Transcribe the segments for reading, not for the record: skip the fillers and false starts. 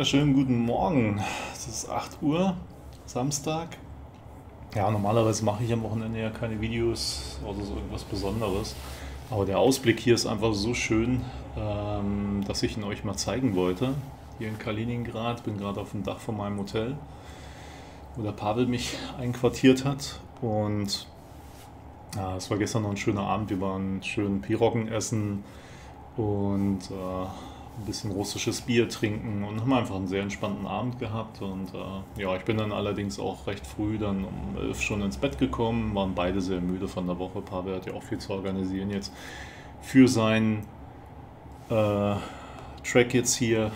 wunderschönen guten Morgen. Es ist 8 Uhr, Samstag. Ja, normalerweise mache ich am Wochenende ja keine Videos oder so irgendwas Besonderes. Aber der Ausblick hier ist einfach so schön, dass ich ihn euch mal zeigen wollte. Hier in Kaliningrad, bin gerade auf dem Dach von meinem Hotel, wo der Pavel mich einquartiert hat. Und ja, es war gestern noch ein schöner Abend. Wir waren schön Pirocken essen und ein bisschen russisches Bier trinken und haben einfach einen sehr entspannten Abend gehabt. Und ja, ich bin dann allerdings auch recht früh dann um 11 schon ins Bett gekommen, waren beide sehr müde von der Woche. Pavel hat ja auch viel zu organisieren jetzt für seinen Track jetzt hier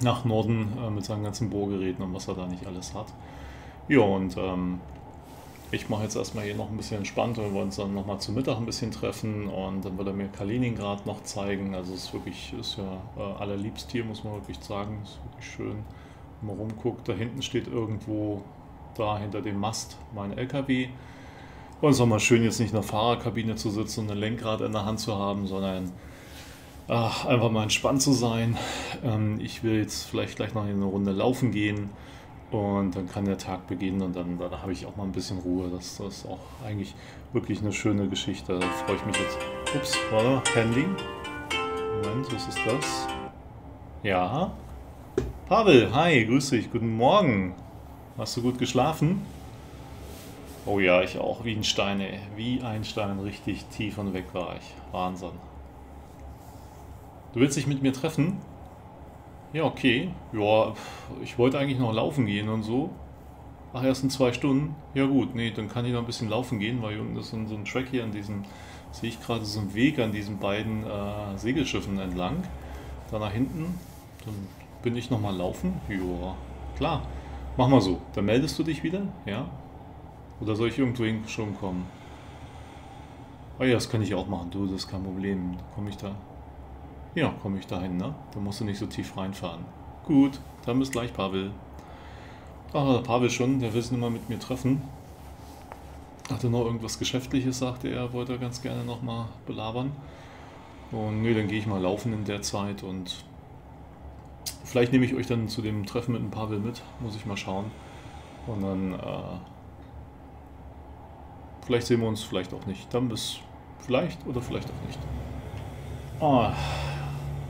nach Norden mit seinen ganzen Bohrgeräten und was er da nicht alles hat. Ja, und ich mache jetzt erstmal hier noch ein bisschen entspannt und wir wollen uns dann nochmal zu Mittag ein bisschen treffen und dann will er mir Kaliningrad noch zeigen. Also es ist wirklich, ist ja allerliebst hier, muss man wirklich sagen. Ist wirklich schön, wenn man rumguckt. Da hinten steht irgendwo, da hinter dem Mast, mein LKW. Und es ist auch mal schön, jetzt nicht in der Fahrerkabine zu sitzen und ein Lenkrad in der Hand zu haben, sondern einfach mal entspannt zu sein. Ich will jetzt vielleicht gleich noch eine Runde laufen gehen. Und dann kann der Tag beginnen und dann habe ich auch mal ein bisschen Ruhe. Das ist auch eigentlich wirklich eine schöne Geschichte. Da freue ich mich jetzt. Ups, warte, Handy. Moment, was ist das? Ja. Pavel, hi, grüß dich, guten Morgen. Hast du gut geschlafen? Oh ja, ich auch, wie ein Stein, ey. Wie ein Stein, richtig tief und weg war ich. Wahnsinn. Du willst dich mit mir treffen? Ja, okay. Ja, ich wollte eigentlich noch laufen gehen und so. Ach, erst in 2 Stunden? Ja gut, nee, dann kann ich noch ein bisschen laufen gehen, weil hier unten ist so ein Track hier an diesem, sehe ich gerade, so einen Weg an diesen beiden Segelschiffen entlang. Da nach hinten, dann bin ich nochmal laufen. Ja, klar. Mach mal so. Dann meldest du dich wieder, ja? Oder soll ich irgendwo hin schon kommen? Ah ja, das kann ich auch machen, du, das ist kein Problem. Komme ich da... Ja, komme ich dahin, ne? Da musst du nicht so tief reinfahren. Gut, dann bis gleich, Pavel. Ach, der Pavel schon, der will sich nochmal mit mir treffen. Hatte noch irgendwas Geschäftliches, sagte er, wollte er ganz gerne nochmal belabern. Und nee, dann gehe ich mal laufen in der Zeit und vielleicht nehme ich euch dann zu dem Treffen mit dem Pavel mit, muss ich mal schauen. Und dann, vielleicht sehen wir uns, vielleicht auch nicht. Dann bis vielleicht oder vielleicht auch nicht. Oh.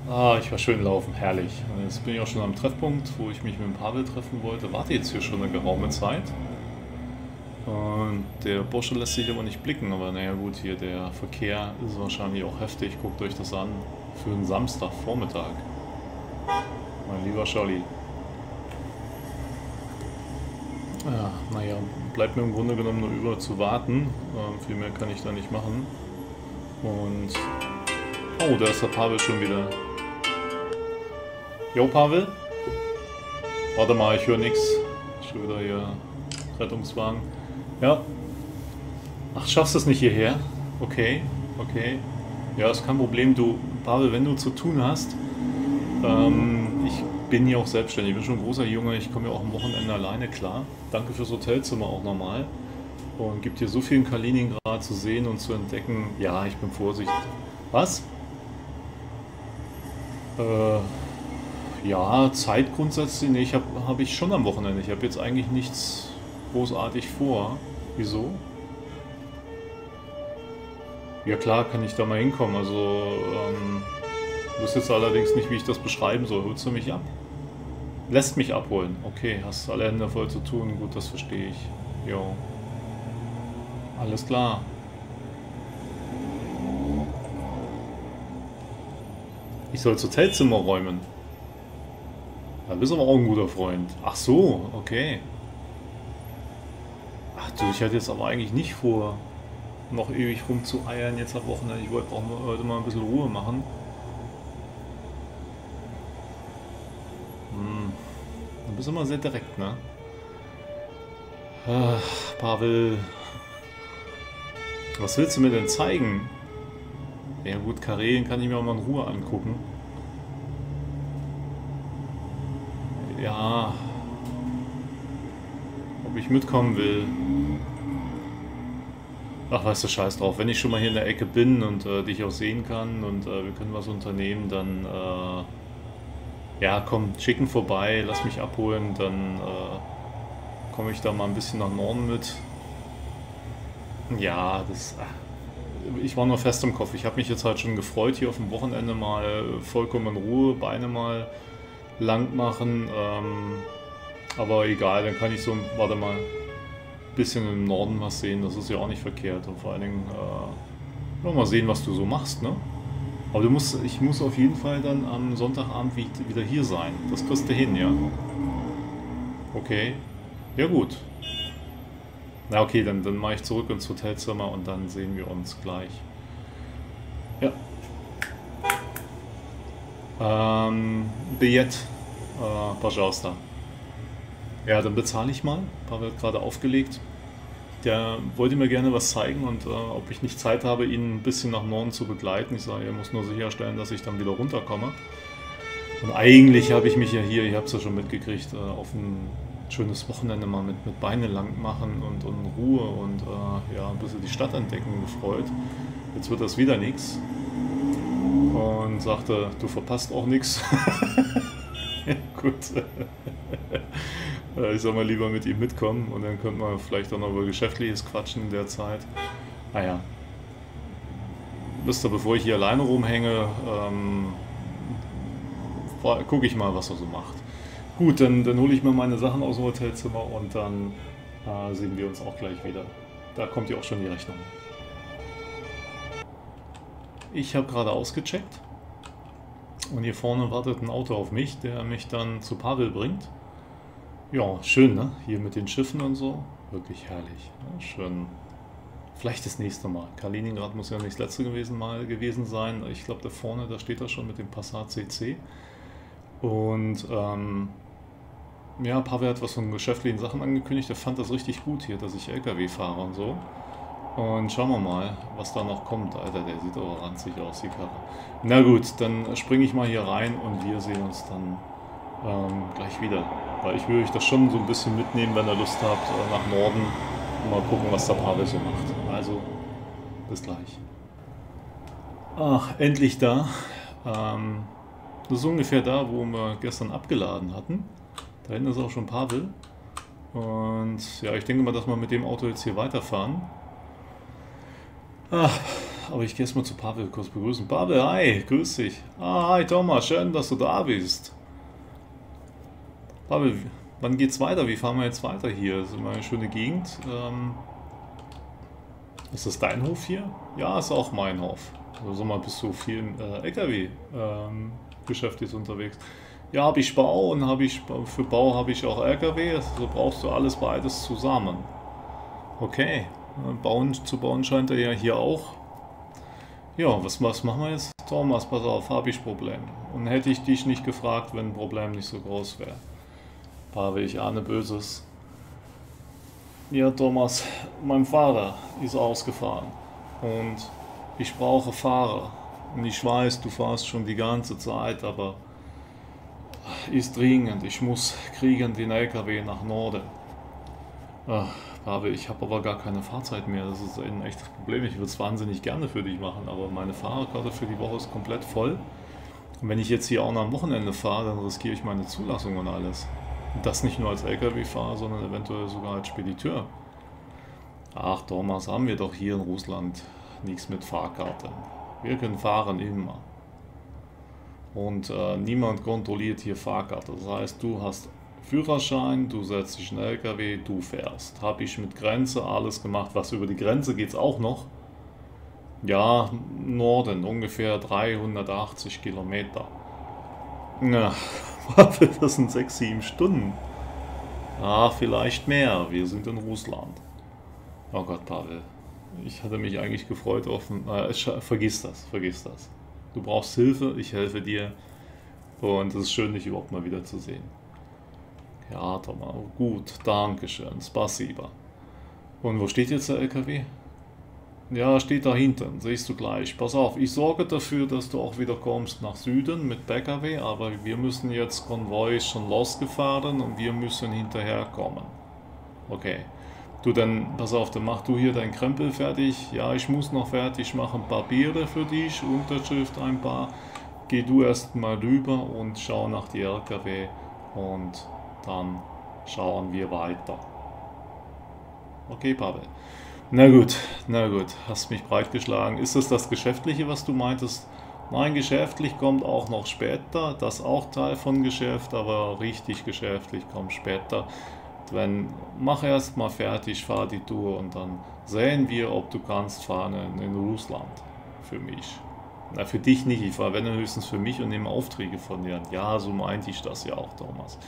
Ah, ich war schön laufen, herrlich. Und jetzt bin ich auch schon am Treffpunkt, wo ich mich mit dem Pavel treffen wollte. Warte jetzt hier schon eine geraume Zeit. Und der Bursche lässt sich aber nicht blicken, aber naja gut, hier der Verkehr ist wahrscheinlich auch heftig. Guckt euch das an für einen Samstagvormittag. Mein lieber Scholli. Ja, naja, bleibt mir im Grunde genommen nur über zu warten. Viel mehr kann ich da nicht machen. Und... Oh, da ist der Pavel schon wieder. Jo, Pavel? Warte mal, ich höre nichts. Schon wieder hier Rettungswagen. Ja. Ach, schaffst du es nicht hierher? Okay, okay. Ja, ist kein Problem. Du, Pavel, wenn du zu tun hast, ich bin ja auch selbstständig. Ich bin schon ein großer Junge. Ich komme ja auch am Wochenende alleine klar. Danke fürs Hotelzimmer auch nochmal. Und gibt hier so viel in Kaliningrad zu sehen und zu entdecken. Ja, ich bin vorsichtig. Was? Ja, Zeit grundsätzlich nicht. Hab ich schon am Wochenende. Ich habe jetzt eigentlich nichts großartig vor. Wieso? Ja klar, kann ich da mal hinkommen. Also, ich wüsste jetzt allerdings nicht, wie ich das beschreiben soll. Holst du mich ab? Lässt mich abholen. Okay, hast alle Hände voll zu tun. Gut, das verstehe ich. Jo. Alles klar. Ich soll das Hotelzimmer räumen. Da bist du aber auch ein guter Freund. Ach so, okay. Ach du, ich hatte jetzt aber eigentlich nicht vor, noch ewig rumzueiern jetzt am Wochenende. Ich wollte auch heute mal ein bisschen Ruhe machen. Du bist immer sehr direkt, ne? Ach, Pavel. Was willst du mir denn zeigen? Ja gut, Karelien kann ich mir auch mal in Ruhe angucken. Ja. Ob ich mitkommen will. Ach, weißt du, scheiß drauf. Wenn ich schon mal hier in der Ecke bin und dich auch sehen kann und wir können was unternehmen, dann ja komm, schicken vorbei, lass mich abholen, dann komme ich da mal ein bisschen nach Norden mit. Ja, das... Ich war nur fest im Kopf. Ich habe mich jetzt halt schon gefreut, hier auf dem Wochenende mal vollkommen in Ruhe, Beine mal lang machen. Aber egal, dann kann ich so, warte mal, ein bisschen im Norden was sehen. Das ist ja auch nicht verkehrt. Und vor allen Dingen, mal sehen, was du so machst, ne? Aber du musst, ich muss auf jeden Fall dann am Sonntagabend wieder hier sein. Das kriegst du hin, ja. Okay. Ja gut. Na okay, dann mache ich zurück ins Hotelzimmer und dann sehen wir uns gleich. Ja. Billett, Pajausta. Ja, dann bezahle ich mal. Pavel hat gerade aufgelegt. Der wollte mir gerne was zeigen und ob ich nicht Zeit habe, ihn ein bisschen nach Norden zu begleiten. Ich sage, er muss nur sicherstellen, dass ich dann wieder runterkomme. Und eigentlich habe ich mich ja hier, ihr habt es ja schon mitgekriegt, auf ein schönes Wochenende mal mit Beine lang machen und Ruhe und ja, ein bisschen die Stadt entdecken gefreut. Jetzt wird das wieder nichts. Und sagte, du verpasst auch nichts. Gut. Ich soll mal lieber mit ihm mitkommen und dann könnte man vielleicht auch noch über Geschäftliches quatschen in der Zeit. Naja. Wisst ihr, bevor ich hier alleine rumhänge, gucke ich mal, was er so macht. Gut, dann hole ich mir meine Sachen aus dem Hotelzimmer und dann sehen wir uns auch gleich wieder. Da kommt ja auch schon die Rechnung. Ich habe gerade ausgecheckt und hier vorne wartet ein Auto auf mich, der mich dann zu Pavel bringt. Ja, schön, ne? Hier mit den Schiffen und so. Wirklich herrlich. Ja, schön. Vielleicht das nächste Mal. Kaliningrad muss ja nicht das letzte gewesen sein. Ich glaube, da vorne, da steht er schon mit dem Passat CC. Und ja, Pavel hat was von geschäftlichen Sachen angekündigt, er fand das richtig gut hier, dass ich LKW fahre und so. Und schauen wir mal, was da noch kommt. Alter, der sieht aber ranzig aus, die Karre. Na gut, dann springe ich mal hier rein und wir sehen uns dann gleich wieder. Weil ich will euch das schon so ein bisschen mitnehmen, wenn ihr Lust habt, nach Norden. Und mal gucken, was der Pavel so macht. Also, bis gleich. Ach, endlich da. Das ist ungefähr da, wo wir gestern abgeladen hatten. Da hinten ist auch schon Pavel. Und ja, ich denke mal, dass wir mit dem Auto jetzt hier weiterfahren. Ach, aber ich gehe erstmal zu Pavel kurz begrüßen. Pavel, hi, grüß dich. Ah, hi Thomas, schön, dass du da bist. Pavel, wann geht's weiter? Wie fahren wir jetzt weiter hier? Das ist immer eine schöne Gegend. Ist das dein Hof hier? Ja, ist auch mein Hof. Also mal bist du viel im LKW. Geschäft ist unterwegs. Ja, habe ich Bau und für Bau habe ich auch LKW, also brauchst du alles beides zusammen. Okay, zu bauen scheint er ja hier auch. Ja, was machen wir jetzt? Thomas, pass auf, habe ich Problem. Und hätte ich dich nicht gefragt, wenn ein Problem nicht so groß wäre. Pavel, ich ahne Böses. Ja, Thomas, mein Vater ist ausgefahren und ich brauche Fahrer. Und ich weiß, du fahrst schon die ganze Zeit, aber ist dringend. Ich muss kriegend den LKW nach Norden. Ach, Pavel, ich habe aber gar keine Fahrzeit mehr. Das ist ein echtes Problem. Ich würde es wahnsinnig gerne für dich machen, aber meine Fahrerkarte für die Woche ist komplett voll. Und wenn ich jetzt hier auch noch am Wochenende fahre, dann riskiere ich meine Zulassung und alles. Und das nicht nur als LKW-Fahrer, sondern eventuell sogar als Spediteur. Ach, Thomas, haben wir doch hier in Russland nichts mit Fahrkarten. Wir können fahren immer. Und niemand kontrolliert hier Fahrkarte. Das heißt, du hast Führerschein, du setzt dich in den LKW, du fährst. Habe ich mit Grenze alles gemacht. Was über die Grenze geht es auch noch? Ja, Norden, ungefähr 380 Kilometer. Na, das sind 6-7 Stunden. Ah, vielleicht mehr. Wir sind in Russland. Oh Gott, Pavel. Ich hatte mich eigentlich gefreut auf ein... Vergiss das. Du brauchst Hilfe, ich helfe dir. Und es ist schön, dich überhaupt mal wieder zu sehen. Ja, Thomas, gut, danke schön, spasiba. Und wo steht jetzt der LKW? Ja, steht da hinten, siehst du gleich. Pass auf, ich sorge dafür, dass du auch wieder kommst nach Süden mit PKW, aber wir müssen jetzt, Konvoi ist schon losgefahren und wir müssen hinterherkommen. Okay. Du, dann, pass auf, dann mach du hier deinen Krempel fertig. Ja, ich muss noch fertig machen, Papiere für dich, Unterschrift ein paar. Geh du erstmal rüber und schau nach die LKW und dann schauen wir weiter. Okay, Pavel. Na gut, hast mich breitgeschlagen. Ist es das Geschäftliche, was du meintest? Nein, geschäftlich kommt auch noch später. Das ist auch Teil von Geschäft, aber richtig geschäftlich kommt später. Wenn, mach erstmal fertig, fahr die Tour und dann sehen wir, ob du kannst fahren in Russland. Für mich. Na, für dich nicht. Ich fahre, wenn dann höchstens für mich und nehme Aufträge von dir. Ja, so meinte ich das ja auch, Thomas.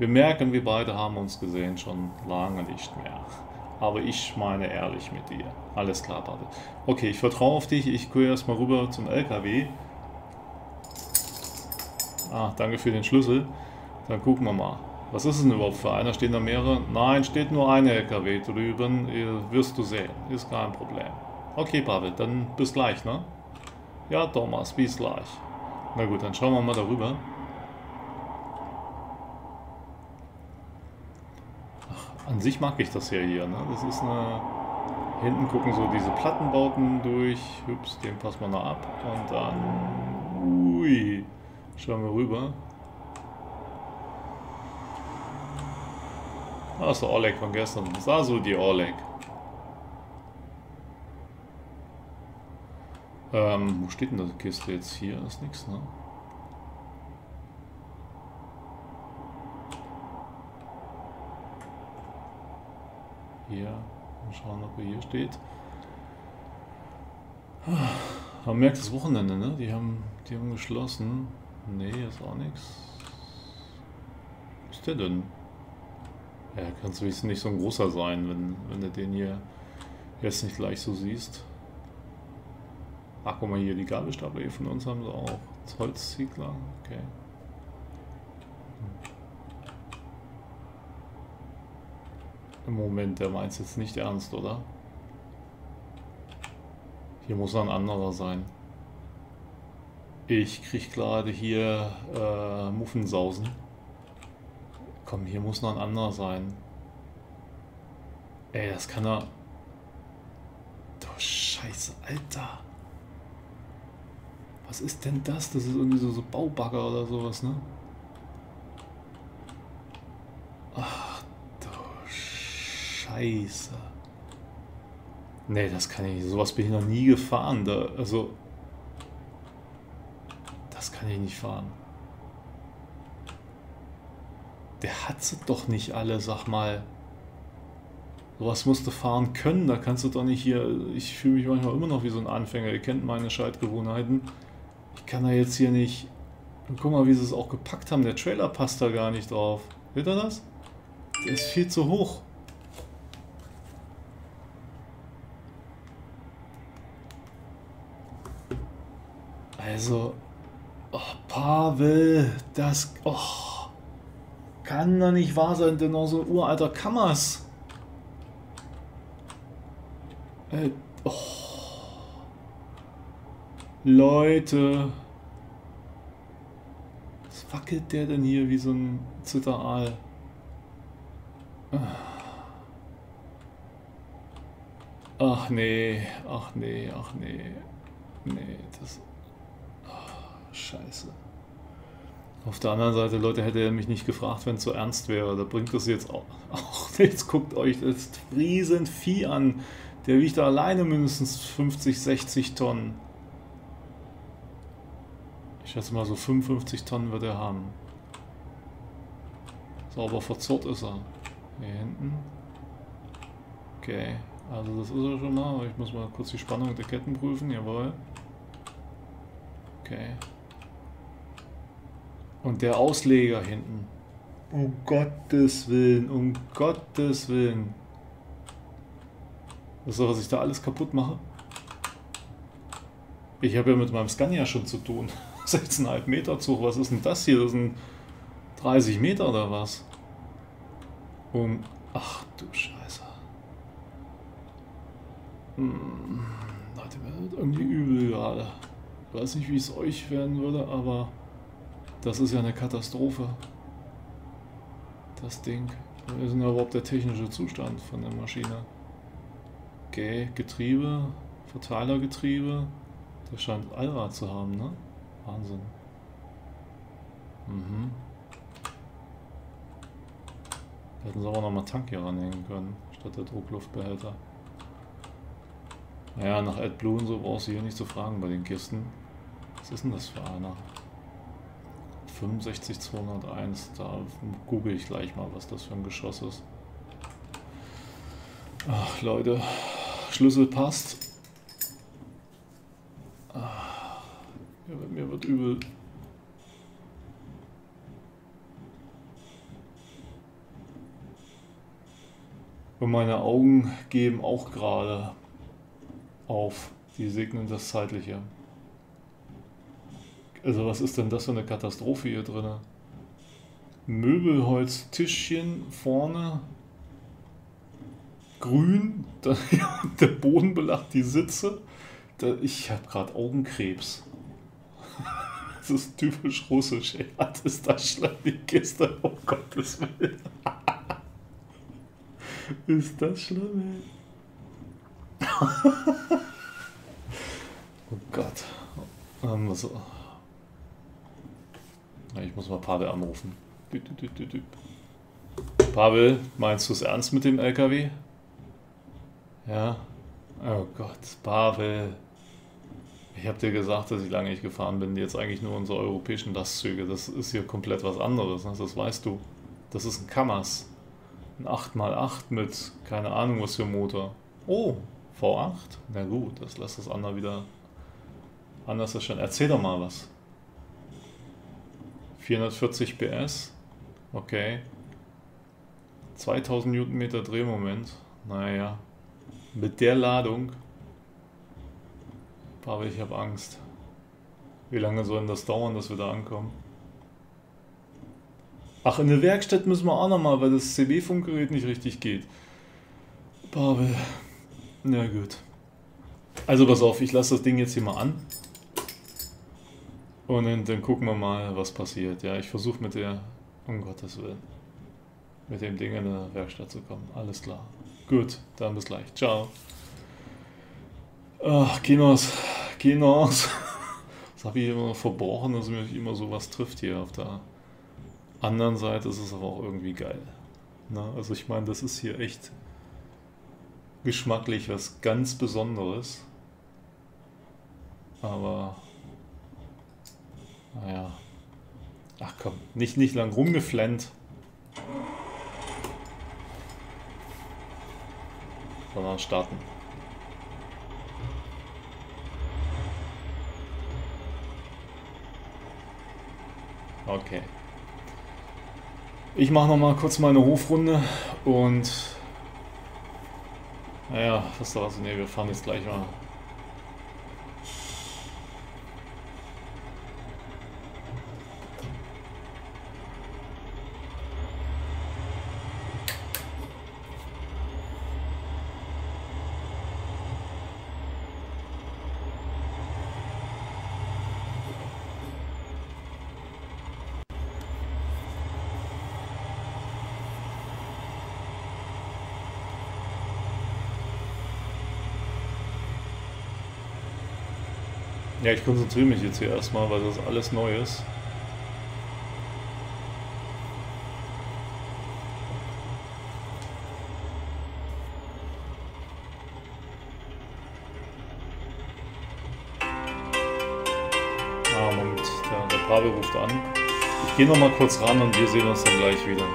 Wir merken, wir beide haben uns gesehen, schon lange nicht mehr. Aber ich meine ehrlich mit dir. Alles klar, Pavel. Okay, ich vertraue auf dich. Ich gehe erstmal rüber zum LKW. Ah, danke für den Schlüssel. Dann gucken wir mal. Was ist denn überhaupt für einer? Stehen da mehrere? Nein, steht nur ein LKW drüben. Wirst du sehen. Ist kein Problem. Okay, Pavel, dann bis gleich, ne? Ja, Thomas, bis gleich. Na gut, dann schauen wir mal darüber. Ach, an sich mag ich das ja hier, ne? Das ist eine... Hinten gucken so diese Plattenbauten durch. Hübsch, den passen wir noch ab. Und dann... Ui! Schauen wir rüber. Das ist der Oleg von gestern. Das war so die Oleg. Wo steht denn das Kiste jetzt? Hier ist nichts, ne? Hier. Mal schauen, ob er hier steht. Man merkt das Wochenende, ne? Die haben geschlossen. Ne, ist auch nichts. Was ist der denn? Ja, kannst du wenigstens nicht so ein großer sein, wenn du den hier jetzt nicht gleich so siehst. Ach, guck mal hier, die Gabelstapler von uns haben sie auch. Das Holzziegler, okay. Im Moment, der meint es jetzt nicht ernst, oder? Hier muss ein anderer sein. Ich krieg gerade hier Muffensausen. Komm, hier muss noch ein anderer sein. Ey, das kann er... Du Scheiße, Alter. Was ist denn das? Das ist irgendwie so Baubagger oder sowas, ne? Ach, du Scheiße. Nee, das kann ich nicht. Sowas bin ich noch nie gefahren. Da, also... Das kann ich nicht fahren. Der hat sie doch nicht alle, sag mal. Sowas musst du fahren können, da kannst du doch nicht hier... Ich fühle mich manchmal immer noch wie so ein Anfänger, ihr kennt meine Schaltgewohnheiten. Ich kann da jetzt hier nicht... Und guck mal, wie sie es auch gepackt haben, der Trailer passt da gar nicht drauf. Seht ihr das? Der ist viel zu hoch. Also... Oh, Pavel, das... Oh. Kann doch nicht wahr sein, denn auch so ein uralter Kamaz. Oh. Leute. Was wackelt der denn hier wie so ein Zitteraal? Ach nee, ach nee, ach nee. Nee, das... Oh, Scheiße. Auf der anderen Seite, Leute, hätte er mich nicht gefragt, wenn es so ernst wäre. Da bringt das jetzt auch nichts. Guckt euch das riesen Vieh an. Der wiegt da alleine mindestens 50, 60 Tonnen. Ich schätze mal, so 55 Tonnen wird er haben. Sauber verzurrt ist er. Hier hinten. Okay, also das ist er schon mal. Ich muss mal kurz die Spannung der Ketten prüfen. Jawohl. Okay. Und der Ausleger hinten. Um Gottes Willen, um Gottes Willen. Wisst ihr, was ich da alles kaputt mache? Ich habe ja mit meinem Scania schon zu tun. 6,5 Meter Zug, was ist denn das hier? Das sind 30 Meter oder was? Um. Ach du Scheiße. Leute, mir wird irgendwie übel gerade. Ich weiß nicht, wie es euch werden würde, aber. Das ist ja eine Katastrophe. Das Ding. Was ist denn überhaupt der technische Zustand von der Maschine? Okay, Getriebe, Verteilergetriebe. Der scheint Allrad zu haben, ne? Wahnsinn. Mhm. Da hätten sie aber nochmal Tank hier ranhängen können, statt der Druckluftbehälter. Naja, nach AdBlue und so brauchst du hier nicht zu fragen bei den Kisten. Was ist denn das für einer? 65201, da google ich gleich mal, was das für ein Geschoss ist. Ach Leute, Schlüssel passt. Ach, ja, bei mir wird übel. Und meine Augen geben auch gerade auf. Die segnen das Zeitliche. Also was ist denn das für eine Katastrophe hier drin? Möbelholztischchen vorne. Grün. Dann, ja, der Boden belacht die Sitze. Da, ich habe gerade Augenkrebs. Das ist typisch russisch. Ey. Das ist das schlimm, die Kiste. Oh Gottes Willen. Ist das schlimm, ey. Oh Gott. Was... Ich muss mal Pavel anrufen. Pavel, meinst du es ernst mit dem LKW? Ja? Oh Gott, Pavel. Ich habe dir gesagt, dass ich lange nicht gefahren bin. Jetzt eigentlich nur unsere europäischen Lastzüge. Das ist hier komplett was anderes. Das weißt du. Das ist ein Kamaz. Ein 8x8 mit, keine Ahnung was für Motor. Oh, V8? Na gut, das lässt das andere wieder anders erscheinen. Erzähl doch mal was. 440 PS, okay, 2000 Newtonmeter Drehmoment, naja, mit der Ladung, aber ich habe Angst. Wie lange soll denn das dauern, dass wir da ankommen? Ach, in der Werkstatt müssen wir auch nochmal, weil das CB-Funkgerät nicht richtig geht. Pavel, na gut. Also pass auf, ich lasse das Ding jetzt hier mal an. Und dann gucken wir mal, was passiert. Ja, ich versuche mit der, um Gottes Willen, mit dem Ding in der Werkstatt zu kommen. Alles klar. Gut, dann bis gleich. Ciao. Ach, Kinos. Kinos. Das habe ich immer noch verbrochen, dass mich immer sowas trifft hier. Auf der anderen Seite ist es aber auch irgendwie geil. Na, also ich meine, das ist hier echt geschmacklich was ganz Besonderes. Aber... naja. Ach komm, nicht lang rumgeflennt. Sondern starten. Okay. Ich mache nochmal kurz meine Hofrunde und... naja, was da was? Ne, wir fahren jetzt gleich mal... ja, ich konzentriere mich jetzt hier erstmal, weil das alles neu ist. Ah, Moment, der Pavel ruft an. Ich gehe nochmal kurz ran und wir sehen uns dann gleich wieder.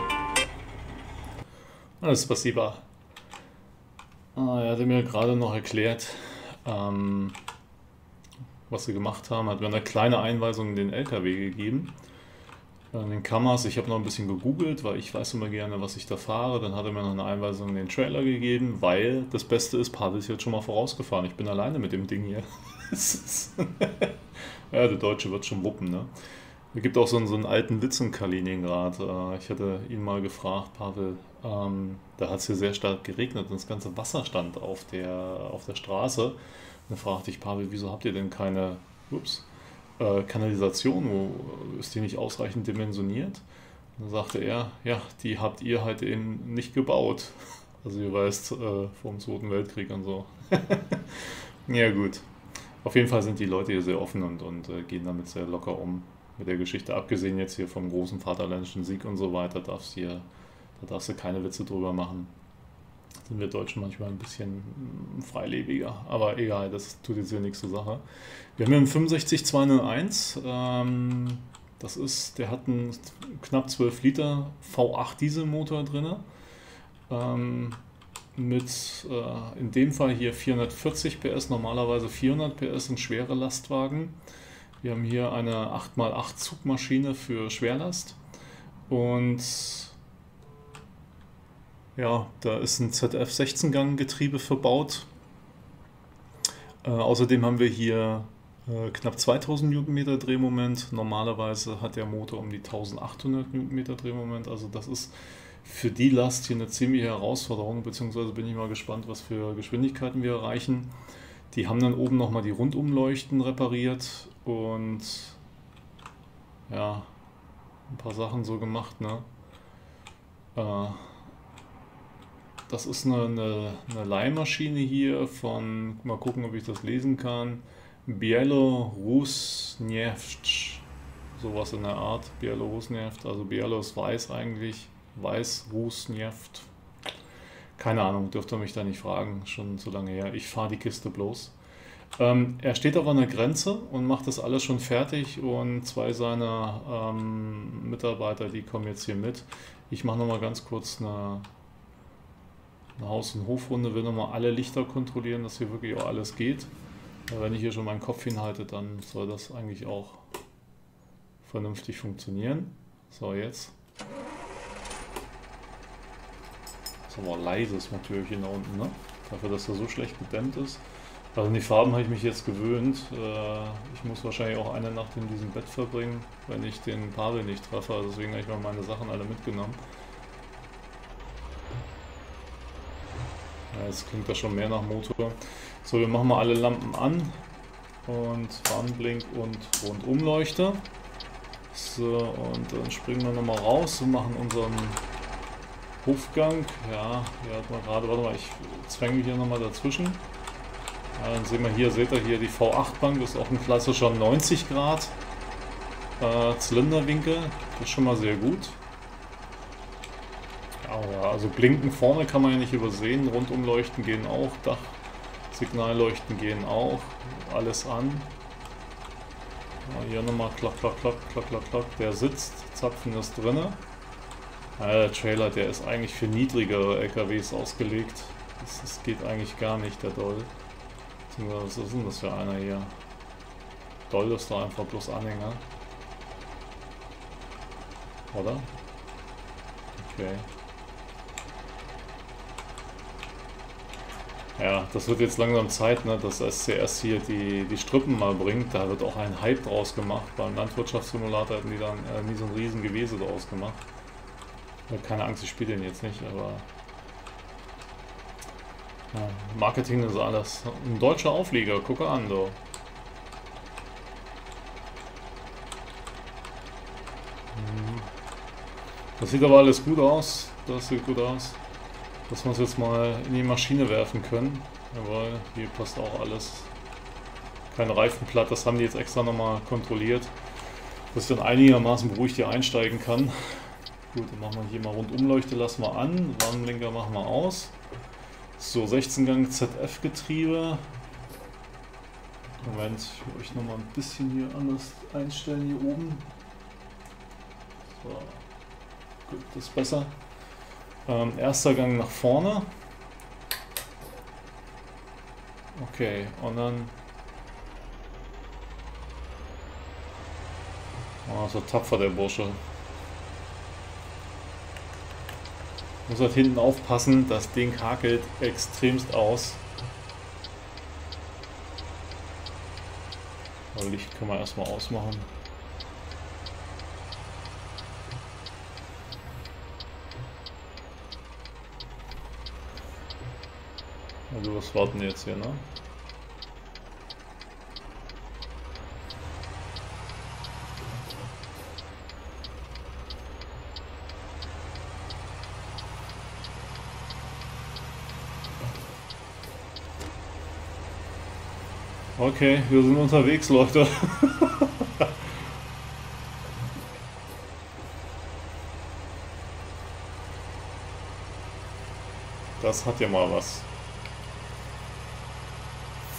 Alles passiva. Ah, er hatte mir gerade noch erklärt, was sie gemacht haben, hat mir eine kleine Einweisung in den LKW gegeben. An den Kamaz, ich habe noch ein bisschen gegoogelt, weil ich weiß immer gerne, was ich da fahre. Dann hat er mir noch eine Einweisung in den Trailer gegeben, weil das Beste ist, Pavel ist jetzt schon mal vorausgefahren. Ich bin alleine mit dem Ding hier. Ja, der Deutsche wird schon wuppen, ne? Es gibt auch so einen alten Witz in Kaliningrad. Ich hatte ihn mal gefragt, Pavel, da hat es hier sehr stark geregnet und das ganze Wasser stand auf der Straße. Dann fragte ich Pavel, wieso habt ihr denn keine Kanalisation? Wo ist die nicht ausreichend dimensioniert? Und dann sagte er, ja, die habt ihr halt eben nicht gebaut. Also ihr weißt, vom Zweiten Weltkrieg und so. Ja gut, auf jeden Fall sind die Leute hier sehr offen und gehen damit sehr locker um. mit der Geschichte, abgesehen jetzt hier vom großen Vaterländischen Sieg und so weiter, da darfst du keine Witze drüber machen. Sind wir Deutschen manchmal ein bisschen freilebiger, aber egal, das tut jetzt hier nichts zur Sache. Wir haben hier einen 65201, der hat einen knapp 12 Liter V8 Dieselmotor drin, in dem Fall hier 440 PS, normalerweise 400 PS, ein schwerer Lastwagen. Wir haben hier eine 8x8 Zugmaschine für Schwerlast und ja, da ist ein ZF-16-Gang-Getriebe verbaut. Außerdem haben wir hier knapp 2000 Newtonmeter Drehmoment. Normalerweise hat der Motor um die 1800 Newtonmeter Drehmoment. Also das ist für die Last hier eine ziemliche Herausforderung, beziehungsweise bin ich mal gespannt, was für Geschwindigkeiten wir erreichen. Die haben dann oben nochmal die Rundumleuchten repariert und ja, ein paar Sachen so gemacht, ne? Das ist eine Leihmaschine hier von, mal gucken, ob ich das lesen kann, Belorusneft, sowas in der Art, Belorusneft, also Belarus weiß eigentlich, Weißrusneft, keine Ahnung, dürft ihr mich da nicht fragen, schon zu lange her, ich fahre die Kiste bloß. Er steht aber an der Grenze und macht das alles schon fertig und zwei seiner Mitarbeiter, die kommen jetzt hier mit. Ich mache nochmal ganz kurz eine Haus- und Hofrunde, will nochmal alle Lichter kontrollieren, dass hier wirklich auch alles geht. Aber wenn ich hier schon meinen Kopf hinhalte, dann soll das eigentlich auch vernünftig funktionieren. So, jetzt. Das ist aber ein leises Motörchen da unten, ne? Dafür, dass er so schlecht gedämmt ist. Also an die Farben habe ich mich jetzt gewöhnt. Ich muss wahrscheinlich auch eine Nacht in diesem Bett verbringen, wenn ich den Pavel nicht treffe. Also deswegen habe ich mal meine Sachen alle mitgenommen. Jetzt klingt das schon mehr nach Motor. So, wir machen mal alle Lampen an und Warnblink und Rundumleuchte. So, und dann springen wir nochmal raus und machen unseren Hofgang. Ja, hier hat man gerade, warte mal, ich zwänge mich hier nochmal dazwischen. Ja, dann sehen wir hier, seht ihr hier die V8-Bank, das ist auch ein klassischer 90 Grad Zylinderwinkel, das ist schon mal sehr gut. Also Blinken vorne kann man ja nicht übersehen, Rundumleuchten gehen auch, Dachsignalleuchten gehen auch, alles an. Hier nochmal klack, klack, klack, klack, klack, klack, der sitzt, Zapfen ist drin. Der Trailer, der ist eigentlich für niedrigere LKWs ausgelegt, das geht eigentlich gar nicht, der Doll. Was ist denn das für einer hier? Doll ist doch einfach bloß Anhänger. Oder? Okay. Ja, das wird jetzt langsam Zeit, ne, dass SCS hier die Strippen mal bringt. Da wird auch ein Hype draus gemacht. Beim Landwirtschaftssimulator hatten die dann nie so ein riesen Gewese draus gemacht. Keine Angst, ich spiele den jetzt nicht, aber... Ja, Marketing ist alles. Ein deutscher Auflieger, gucke an, du. Das sieht aber alles gut aus. Das sieht gut aus. Dass wir es jetzt mal in die Maschine werfen können. Jawohl, hier passt auch alles. Kein Reifen platt, das haben die jetzt extra nochmal kontrolliert. Dass ich dann einigermaßen beruhigt hier einsteigen kann. Gut, dann machen wir hier mal Rundumleuchte, lassen wir an. Warnblinker machen wir aus. So, 16-Gang ZF-Getriebe. Moment, ich will euch nochmal ein bisschen hier anders einstellen hier oben. So, gut, das ist besser. Erster Gang nach vorne. Okay, und dann... Oh, so tapfer der Bursche. Muss halt hinten aufpassen, das Ding hakelt extremst aus. Aber Licht können wir erstmal ausmachen. Also was warten jetzt hier, ne? Okay, wir sind unterwegs, Leute. Das hat ja mal was.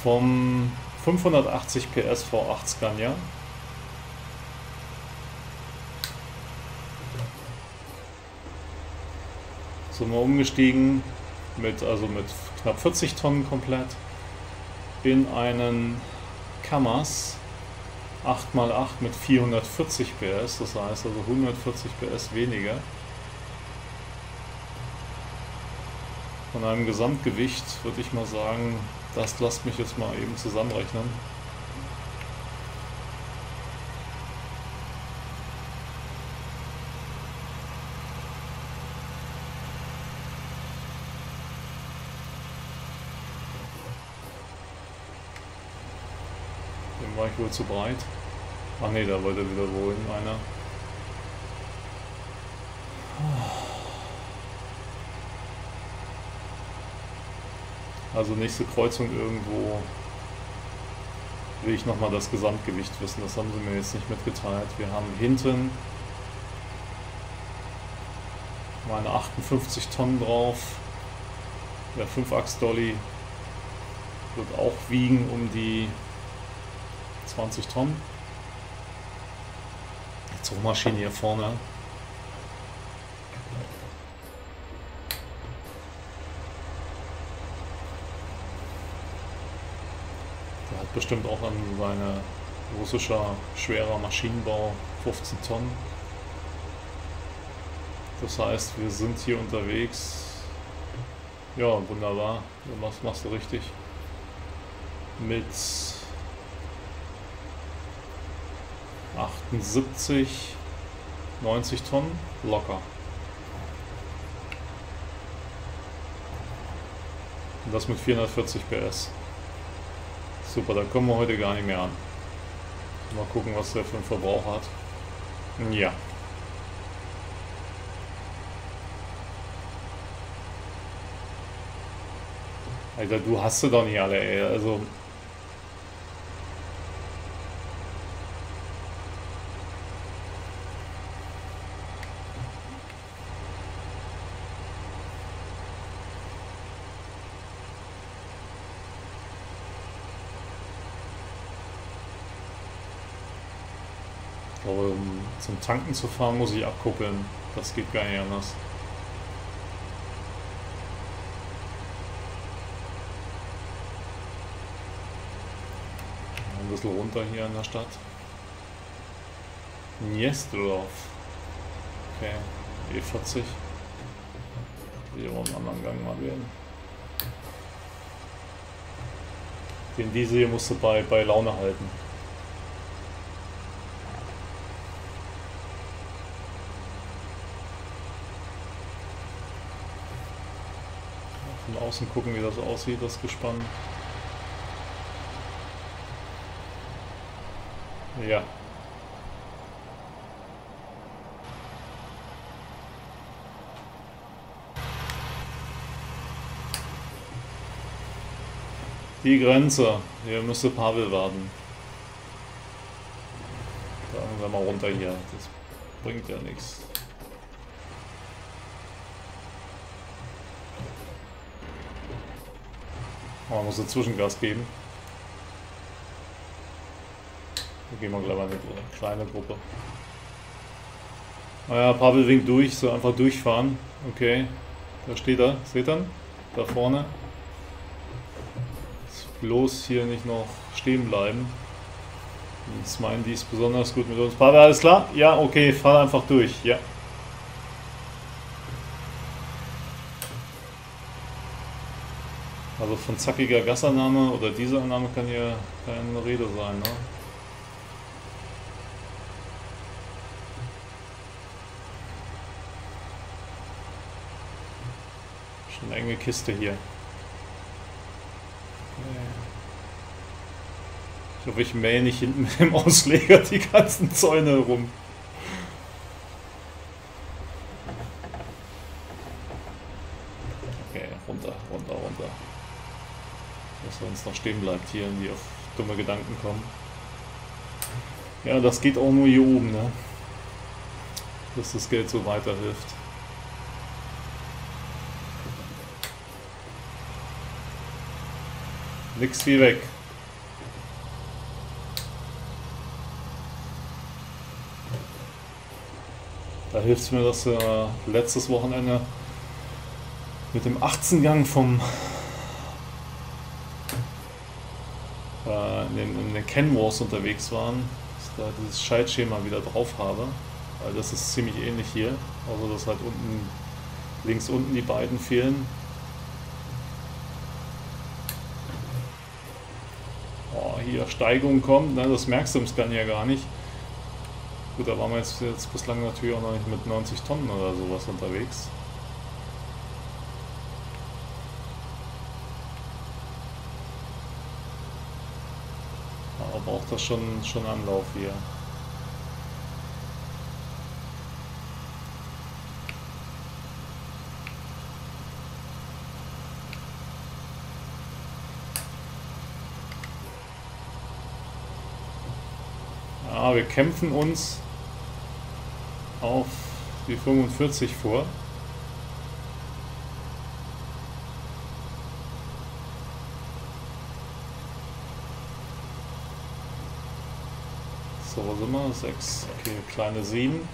Vom 580 PS V8 Scania. Sind wir umgestiegen mit knapp 40 Tonnen komplett in einen Kamaz 8x8 mit 440 PS, das heißt also 140 PS weniger. Von einem Gesamtgewicht würde ich mal sagen, das lasst mich jetzt mal eben zusammenrechnen. Dem war ich wohl zu breit. Ach ne, da wollte wieder wohl in einer. Also nächste Kreuzung irgendwo will ich nochmal das Gesamtgewicht wissen, das haben sie mir jetzt nicht mitgeteilt. Wir haben hinten meine 58 Tonnen drauf, der 5-Achs-Dolly wird auch wiegen um die 20 Tonnen. Die Zugmaschine hier vorne. Bestimmt auch an seine russischer schwerer Maschinenbau 15 Tonnen. Das heißt, wir sind hier unterwegs. Ja, wunderbar. Das machst du richtig. Mit 78, 90 Tonnen locker. Und das mit 440 PS. Super, da kommen wir heute gar nicht mehr an. Mal gucken, was der für einen Verbrauch hat. Ja. Alter, du hast sie doch nicht alle, ey. Also. Um zum Tanken zu fahren, muss ich abkuppeln. Das geht gar nicht anders. Ein bisschen runter hier in der Stadt. Niestdorf. Okay, E40. Hier wollen wir einen anderen Gang mal wählen. Den Diesel hier musst du bei Laune halten. Außen gucken, wie das aussieht, das Gespann. Ja. Die Grenze. Hier müsste Pavel warten. Da haben wir mal runter hier. Das bringt ja nichts. Man muss ein Zwischengas geben. Da gehen wir gleich mal in eine kleine Gruppe. Naja, Pavel winkt durch, so einfach durchfahren. Okay, da steht er. Seht ihr? Da vorne. Bloß hier nicht noch stehen bleiben. Jetzt meinen die es besonders gut mit uns. Pavel, alles klar? Ja, okay, fahr einfach durch. Ja. Also von zackiger Gasannahme oder Dieselannahme kann hier keine Rede sein, ne? Schon eine enge Kiste hier. Ich hoffe, ich mähe nicht hinten mit dem Ausleger die ganzen Zäune rum. Okay, runter, runter, runter. Dass er uns noch stehen bleibt hier und die auf dumme Gedanken kommen. Ja, das geht auch nur hier oben, ne? Dass das Geld so weiterhilft. Nix wie weg. Da hilft es mir, dass wir letztes Wochenende mit dem 18 Gang vom in den Kenworth unterwegs waren, dass ich da dieses Schaltschema wieder drauf habe. Weil das ist ziemlich ähnlich hier. Also dass halt unten, links unten die beiden fehlen. Oh, hier Steigung kommt, ne? Das merkst du im Scania gar nicht. Gut, da waren wir jetzt bislang natürlich auch noch nicht mit 90 Tonnen oder sowas unterwegs. Aber braucht das schon Anlauf hier. Ja, wir kämpfen uns auf die 45 vor. So, was sind wir? 6. Okay, kleine 7.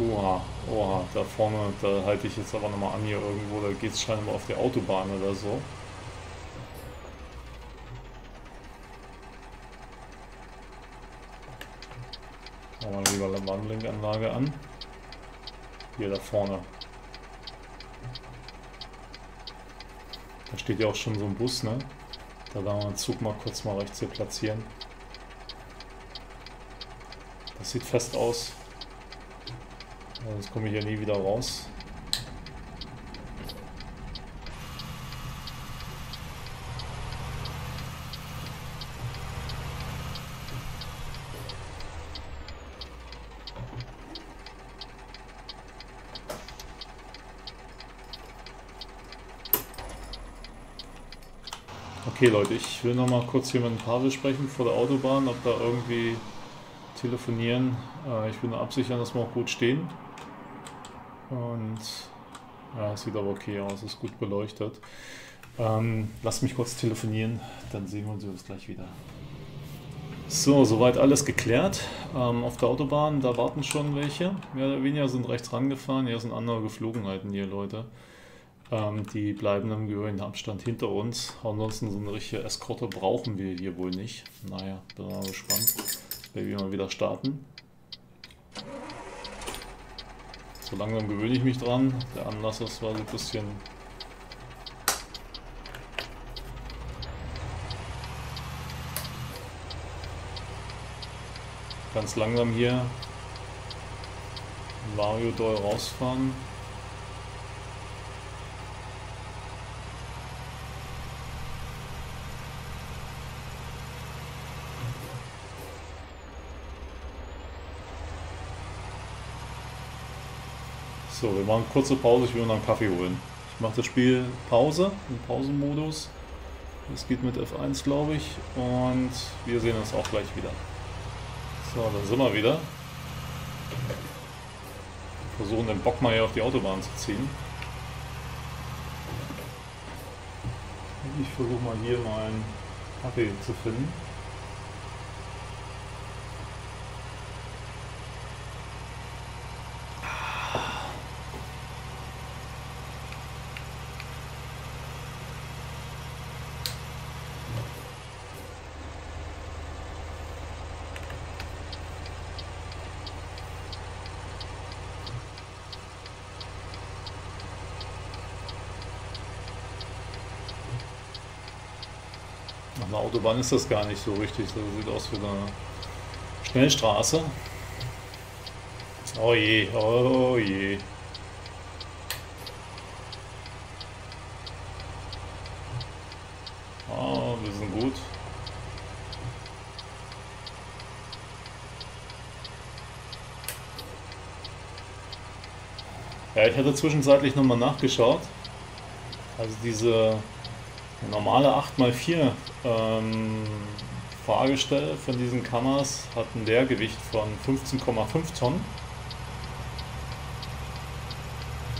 Oha, oha, da vorne, da halte ich jetzt aber nochmal an hier irgendwo, da geht es scheinbar auf die Autobahn oder so. Machen wir lieber eine Warnblinkanlage an. Hier da vorne. Da steht ja auch schon so ein Bus, ne? Da werden wir den Zug mal kurz mal rechts hier platzieren. Das sieht fest aus. Sonst komme ich ja nie wieder raus. Okay Leute, ich will noch mal kurz hier mit dem Pavel sprechen vor der Autobahn, ob da irgendwie telefonieren. Ich will nur absichern, dass wir auch gut stehen. Und ja, sieht aber okay aus, ist gut beleuchtet. Lasst mich kurz telefonieren, dann sehen wir uns gleich wieder. So, soweit alles geklärt. Auf der Autobahn, da warten schon welche. Mehr oder weniger sind rechts rangefahren, hier sind andere Geflogenheiten hier, Leute. Die bleiben im gehörigen Abstand hinter uns. Ansonsten so eine richtige Eskorte brauchen wir hier wohl nicht. Naja, bin mal gespannt, wie wir mal wieder starten. So langsam gewöhne ich mich dran. Der Anlass ist quasi ein bisschen ganz langsam hier Mario doll rausfahren. So, wir machen eine kurze Pause, ich will noch einen Kaffee holen. Ich mache das Spiel Pause, im Pausenmodus. Das geht mit F1, glaube ich. Und wir sehen uns auch gleich wieder. So, da sind wir wieder. Versuchen den Bock mal hier auf die Autobahn zu ziehen. Ich versuche mal hier meinen Kaffee zu finden. Eine Autobahn ist das gar nicht so richtig, das sieht aus wie eine Schnellstraße. Oh je, oh je. Oh, wir sind gut. Ja, ich hatte zwischenzeitlich nochmal nachgeschaut. Also diese normale 8x4 Fahrgestell von diesen Kamaz hat ein Leergewicht von 15,5 Tonnen.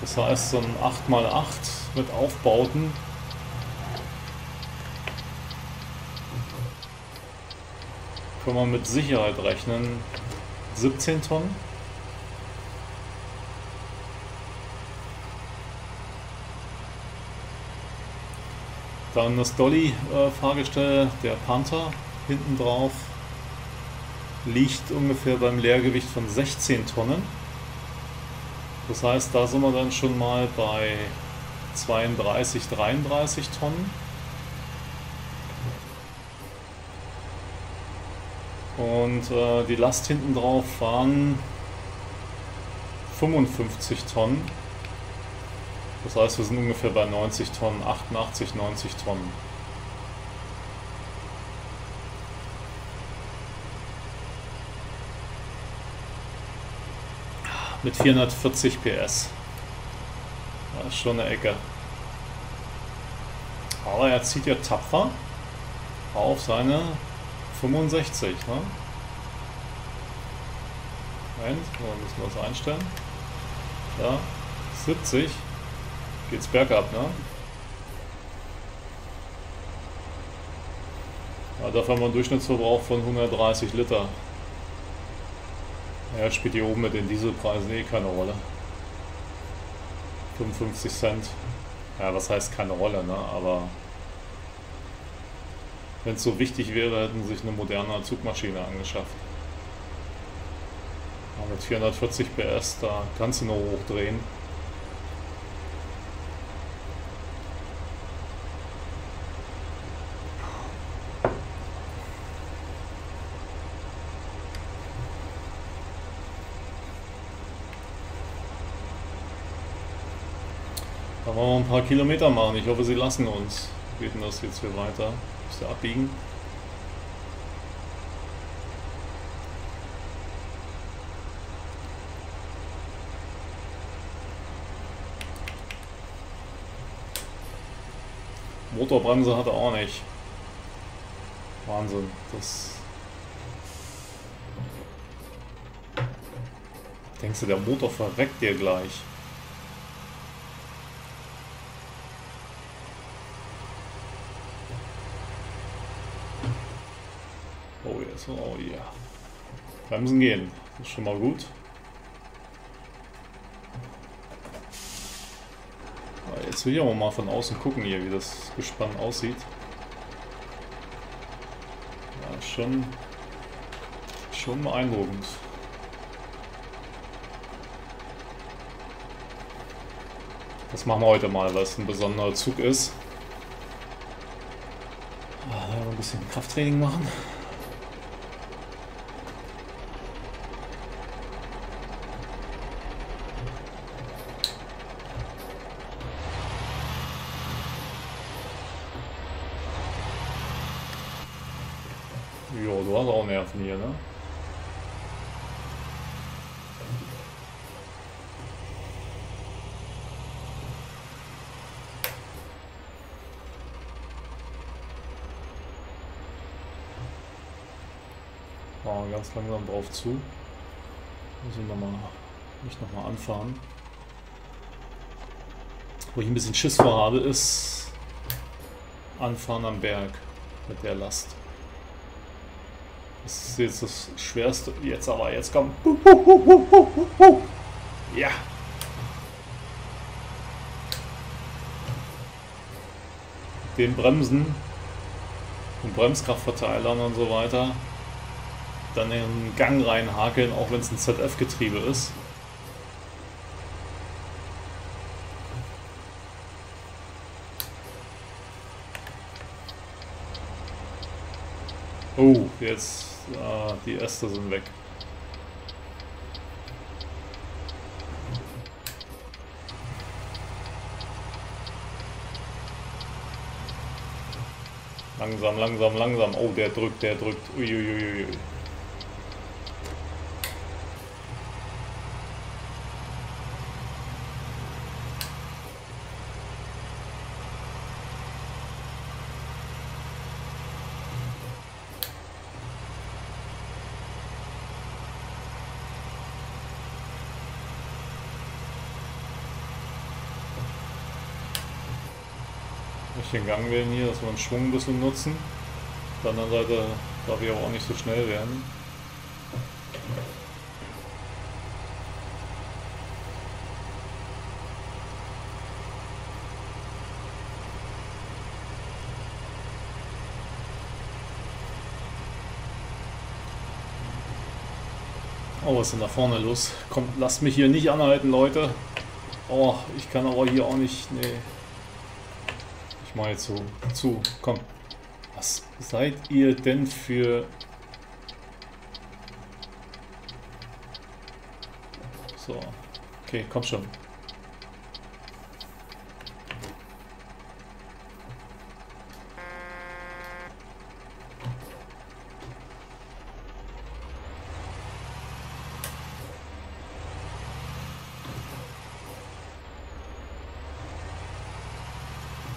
Das heißt, so ein 8x8 mit Aufbauten kann man mit Sicherheit rechnen, 17 Tonnen. Dann das Dolly-Fahrgestell, der Panther, hinten drauf, liegt ungefähr beim Leergewicht von 16 Tonnen. Das heißt, da sind wir dann schon mal bei 32, 33 Tonnen. Und die Last hinten drauf waren 55 Tonnen. Das heißt, wir sind ungefähr bei 90 Tonnen, 88, 90 Tonnen. Mit 440 PS. Das ist schon eine Ecke. Aber er zieht ja tapfer auf seine 65. Ne? Moment, wir müssen das einstellen. Ja, 70. Geht's bergab, ne? Ja, dafür haben wir einen Durchschnittsverbrauch von 130 Liter. Ja, spielt hier oben mit den Dieselpreisen eh keine Rolle. 55 Cent. Ja, was heißt keine Rolle, ne? Aber wenn es so wichtig wäre, hätten sich eine moderne Zugmaschine angeschafft. Aber mit 440 PS, da kannst du nur hochdrehen. Ein paar Kilometer machen. Ich hoffe, sie lassen uns. Wie geht denn das jetzt hier weiter? Müsste abbiegen. Motorbremse hat er auch nicht. Wahnsinn. Das. Denkst du, der Motor verreckt dir gleich? Oh ja. Yeah. Bremsen gehen. Ist schon mal gut. Aber jetzt will ich auch mal von außen gucken hier, wie das Gespann aussieht. Ja, schon beeindruckend. Das machen wir heute mal, weil es ein besonderer Zug ist. Ein bisschen Krafttraining machen. Hier, ne? Oh, ganz langsam drauf zu. Muss ich nicht nochmal anfahren. Wo ich ein bisschen Schiss vor habe, ist anfahren am Berg mit der Last. Das ist jetzt das Schwerste. Jetzt aber, jetzt kommt. Ja. Den Bremsen und Bremskraftverteilern und so weiter. Dann in den Gang reinhakeln, auch wenn es ein ZF-Getriebe ist. Oh, jetzt, die Äste sind weg. Langsam, langsam, langsam. Oh, der drückt, der drückt. Uiuiuiui. nicht den Gang wählen hier, dass wir den Schwung ein bisschen nutzen. Auf der anderen Seite darf ich aber auch nicht so schnell werden. Oh, was ist denn da vorne los? Kommt, lasst mich hier nicht anhalten, Leute. Oh, ich kann aber hier auch nicht. Nee. Ich mache jetzt so. Zu. Komm. Was seid ihr denn für. So. Okay, komm schon.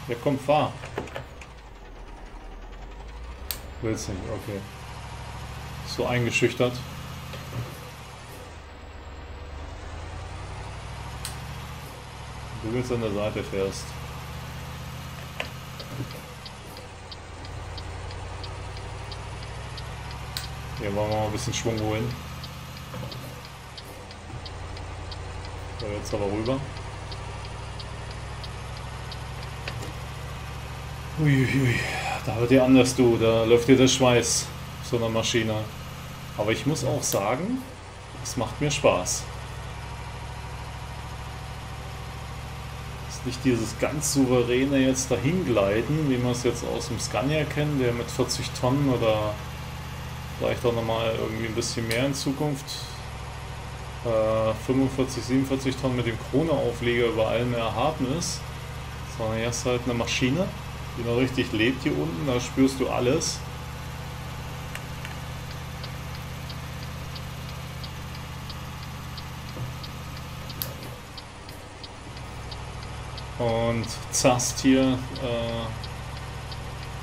Ja, komm, fahr. Willst nicht, okay. So eingeschüchtert. Du willst an der Seite fährst. Hier wollen wir mal ein bisschen Schwung holen. So, jetzt aber rüber. Uiuiui, da wird ihr anders, du, da läuft dir der Schweiß, so eine Maschine. Aber ich muss auch sagen, es macht mir Spaß. Es ist nicht dieses ganz souveräne jetzt dahingleiten, wie man es jetzt aus dem Scania kennt, der mit 40 Tonnen oder vielleicht auch nochmal irgendwie ein bisschen mehr in Zukunft 45, 47 Tonnen mit dem Krone-Aufleger über allem erhaben ist. Sondern er ist halt eine Maschine, die noch richtig lebt hier unten, da spürst du alles. Und zast hier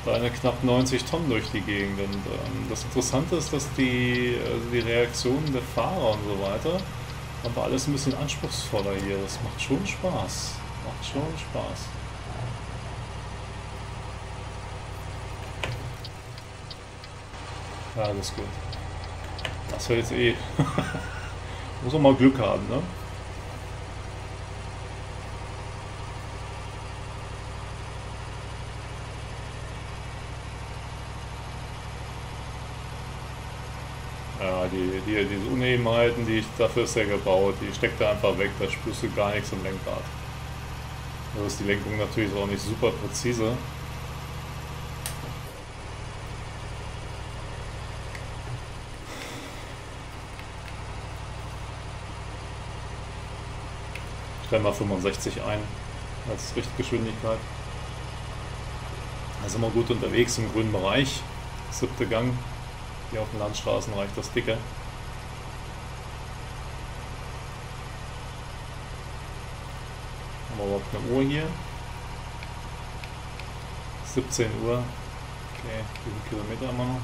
deine knapp 90 Tonnen durch die Gegend. Und das Interessante ist, dass die Reaktionen der Fahrer und so weiter, aber alles ein bisschen anspruchsvoller hier. Das macht schon Spaß. Macht schon Spaß. Ja, alles gut. Das wäre jetzt eh. Muss auch mal Glück haben, ne? Ja, diese Unebenheiten, dafür ist er gebaut, die steckt er einfach weg, da spürst du gar nichts im Lenkrad. Da ist die Lenkung natürlich auch nicht super präzise. Stell mal 65 ein als Richtgeschwindigkeit. Da sind wir gut unterwegs im grünen Bereich. 7. Gang. Hier auf den Landstraßen reicht das dicke. Haben wir überhaupt eine Uhr hier? 17 Uhr. Okay, wie viele Kilometer haben wir noch?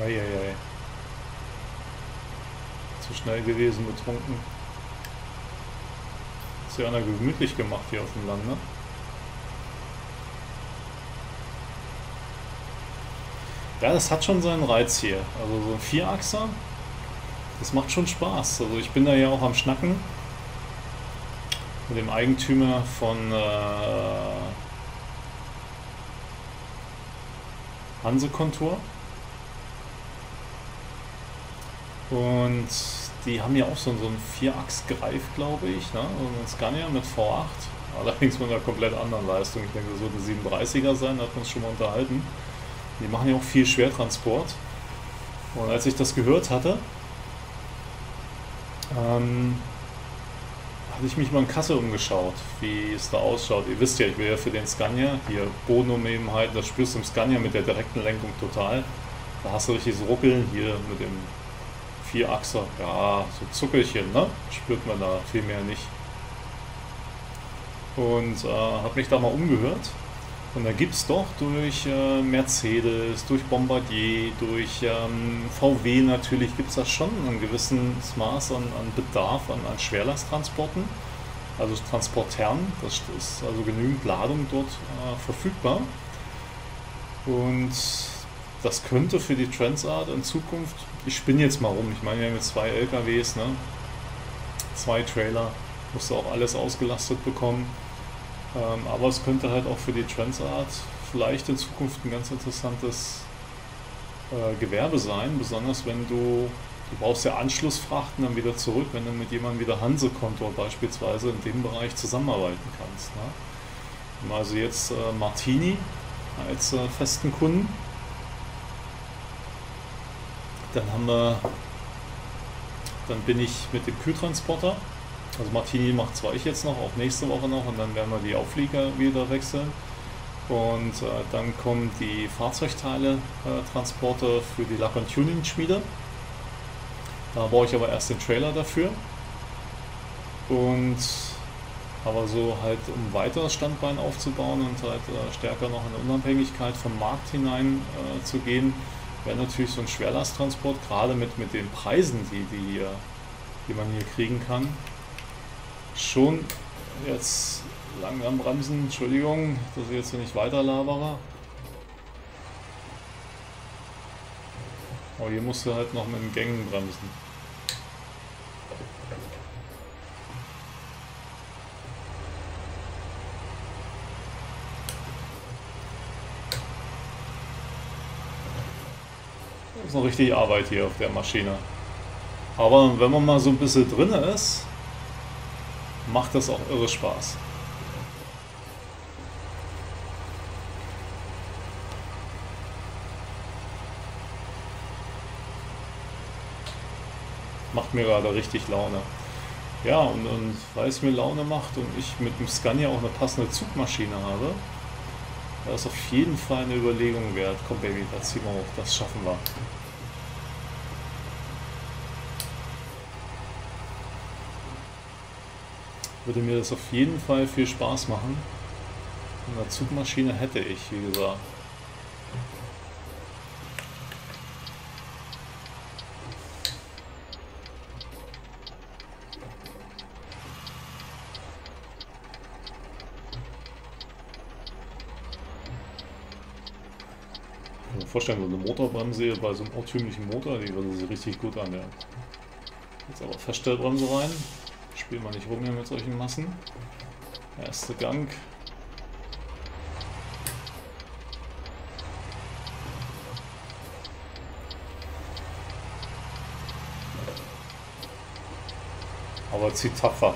Eieiei. Zu schnell gewesen, betrunken. Hat sich einer gemütlich gemacht hier auf dem Land, ne? Ja, das hat schon seinen Reiz hier. Also so ein Vierachser, das macht schon Spaß. Also ich bin da ja auch am Schnacken mit dem Eigentümer von Hansekontur. Und die haben ja auch so einen Vierachs-Greif, glaube ich, ne? So ein Scania mit V8, allerdings mit einer komplett anderen Leistung. Ich denke, das wird ein 37er sein, da hat man uns schon mal unterhalten. Die machen ja auch viel Schwertransport. Und als ich das gehört hatte, hatte ich mich mal in Kassel umgeschaut, wie es da ausschaut. Ihr wisst ja, ich will ja für den Scania, hier Bodenunebenheiten, das spürst du im Scania mit der direkten Lenkung total. Da hast du richtiges Ruckeln, hier mit dem Vierachser, ja, so Zuckelchen, ne? Spürt man da viel mehr nicht. Und habe mich da mal umgehört Und da gibt es doch durch Mercedes, durch Bombardier, durch VW natürlich, gibt es da schon ein gewisses Maß an Bedarf an Schwerlasttransporten, also Transportern. Das ist also genügend Ladung dort verfügbar. Und das könnte für die Transart in Zukunft, ich spinne jetzt mal rum, ich meine, wir haben jetzt 2 LKWs, ne? 2 Trailer, musst du auch alles ausgelastet bekommen. Aber es könnte halt auch für die Transart vielleicht in Zukunft ein ganz interessantes Gewerbe sein, besonders wenn du brauchst ja Anschlussfrachten dann wieder zurück, wenn du mit jemandem wie der Hansekontur beispielsweise in dem Bereich zusammenarbeiten kannst. Ne? Wir haben also jetzt Martini als festen Kunden. Dann bin ich mit dem Kühltransporter. Also Martini macht zwar ich jetzt noch, auch nächste Woche noch, und dann werden wir die Auflieger wieder wechseln. Und dann kommen die Fahrzeugteile-Transporte für die Lack- und Tuning-Schmiede. Da brauche ich aber erst den Trailer dafür. Und aber so halt, um weiteres Standbein aufzubauen und halt stärker noch in der Unabhängigkeit vom Markt hinein zu gehen, wäre natürlich so ein Schwerlasttransport, gerade mit den Preisen, die man hier kriegen kann. Schon jetzt langsam bremsen, Entschuldigung, dass ich jetzt hier nicht weiter labere. Aber hier musst du halt noch mit den Gängen bremsen. Das ist noch richtig Arbeit hier auf der Maschine. Aber wenn man mal so ein bisschen drin ist, macht das auch irre Spaß. Macht mir gerade richtig Laune. Ja, und weil es mir Laune macht und ich mit dem Scania auch eine passende Zugmaschine habe, das ist auf jeden Fall eine Überlegung wert. Komm Baby, da ziehen wir hoch, das schaffen wir. Würde mir das auf jeden Fall viel Spaß machen. Eine Zugmaschine hätte ich, wie gesagt. Ich kann mir vorstellen, so eine Motorbremse bei so einem urtümlichen Motor, die würde sich richtig gut an. Jetzt aber Feststellbremse rein. Spielen wir nicht rum hier mit solchen Massen. Erster Gang. Aber zieht tapfer.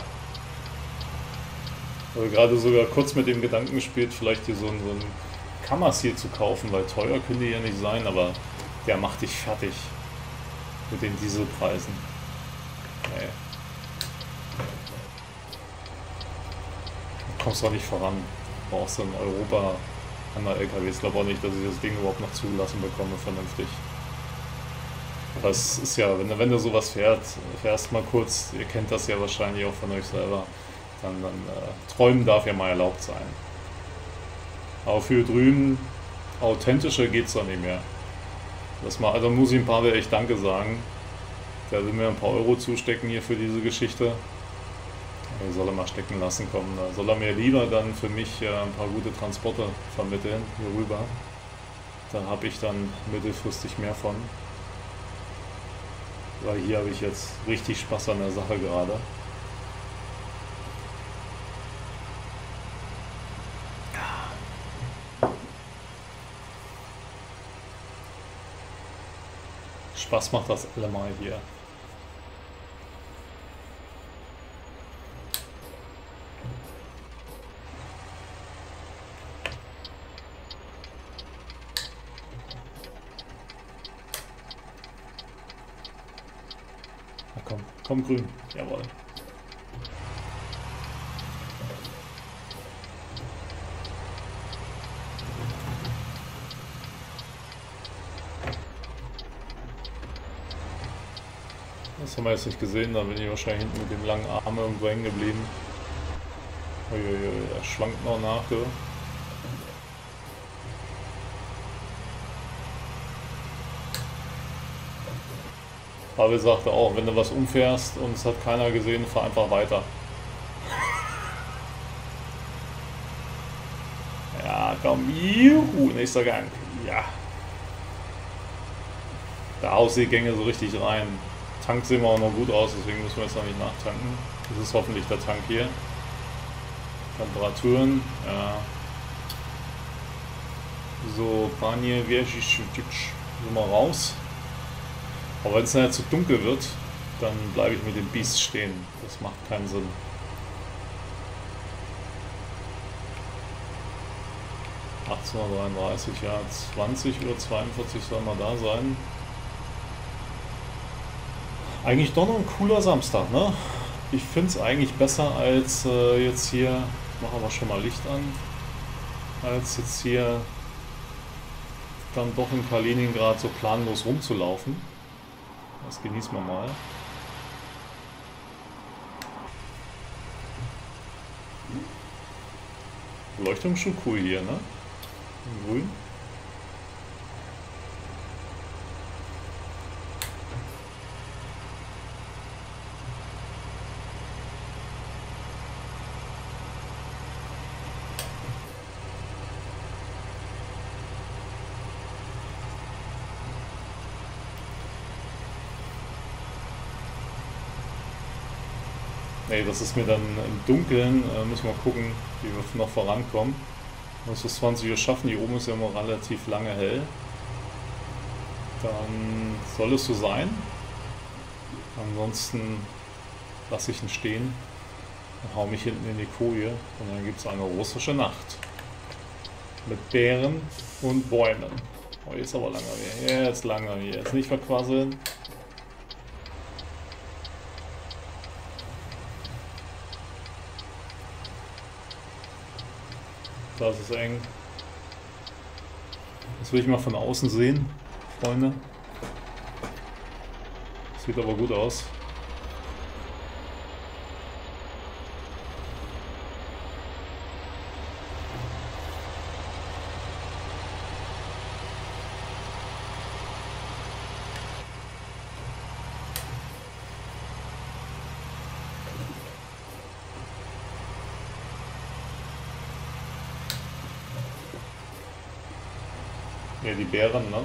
Ich habe gerade sogar kurz mit dem Gedanken gespielt, vielleicht hier so einen Kamaz hier zu kaufen, weil teuer können die ja nicht sein, aber der macht dich fertig mit den Dieselpreisen. Nee. Kommst du auch nicht voran. Brauchst du in Europa andere LKWs. Ich glaube auch nicht, dass ich das Ding überhaupt noch zugelassen bekomme, vernünftig. Das ist ja, wenn du sowas fährst mal kurz, ihr kennt das ja wahrscheinlich auch von euch selber, dann träumen darf ja mal erlaubt sein. Aber für drüben authentische geht's doch nicht mehr. Also muss ich dem Pavel echt Danke sagen. Der will mir ein paar Euro zustecken hier für diese Geschichte. Soll er mal stecken lassen kommen. Da soll er mir lieber dann für mich ein paar gute Transporte vermitteln hier rüber. Da habe ich dann mittelfristig mehr von. Weil hier habe ich jetzt richtig Spaß an der Sache gerade. Spaß macht das allemal hier. Komm grün, jawohl. Das haben wir jetzt nicht gesehen, da bin ich wahrscheinlich hinten mit dem langen Arm irgendwo hängen geblieben. Uiuiui, er schwankt noch nach, du. Pavel sagte auch, wenn du was umfährst und es hat keiner gesehen, fahr einfach weiter. Ja, komm, juhu, nächster Gang. Ja. Da Hausseegänge so richtig rein. Tank sehen wir auch noch gut aus, deswegen müssen wir jetzt noch nicht nachtanken. Das ist hoffentlich der Tank hier. Temperaturen, ja. So, Panie, sind wir raus. Aber wenn es nachher zu dunkel wird, dann bleibe ich mit dem Biest stehen. Das macht keinen Sinn. Ja, 20:42 soll mal da sein. Eigentlich doch noch ein cooler Samstag, ne? Ich finde es eigentlich besser als jetzt hier, machen wir schon mal Licht an, als jetzt hier dann doch in Kaliningrad so planlos rumzulaufen. Das genießen wir mal. Beleuchtung schon cool hier, ne? In grün. Nee, das ist mir dann im Dunkeln, müssen wir gucken, wie wir noch vorankommen. Muss bis 20 Uhr schaffen, hier oben ist ja immer relativ lange hell. Dann soll es so sein. Ansonsten lasse ich ihn stehen und hau mich hinten in die Koje und dann gibt es eine russische Nacht. Mit Bären und Bäumen. Oh, hier ist aber langer hier. Jetzt langer hier. Jetzt nicht verquasseln. Das ist eng. Das will ich mal von außen sehen, Freunde. Sieht aber gut aus. Ja, die Bären, ne?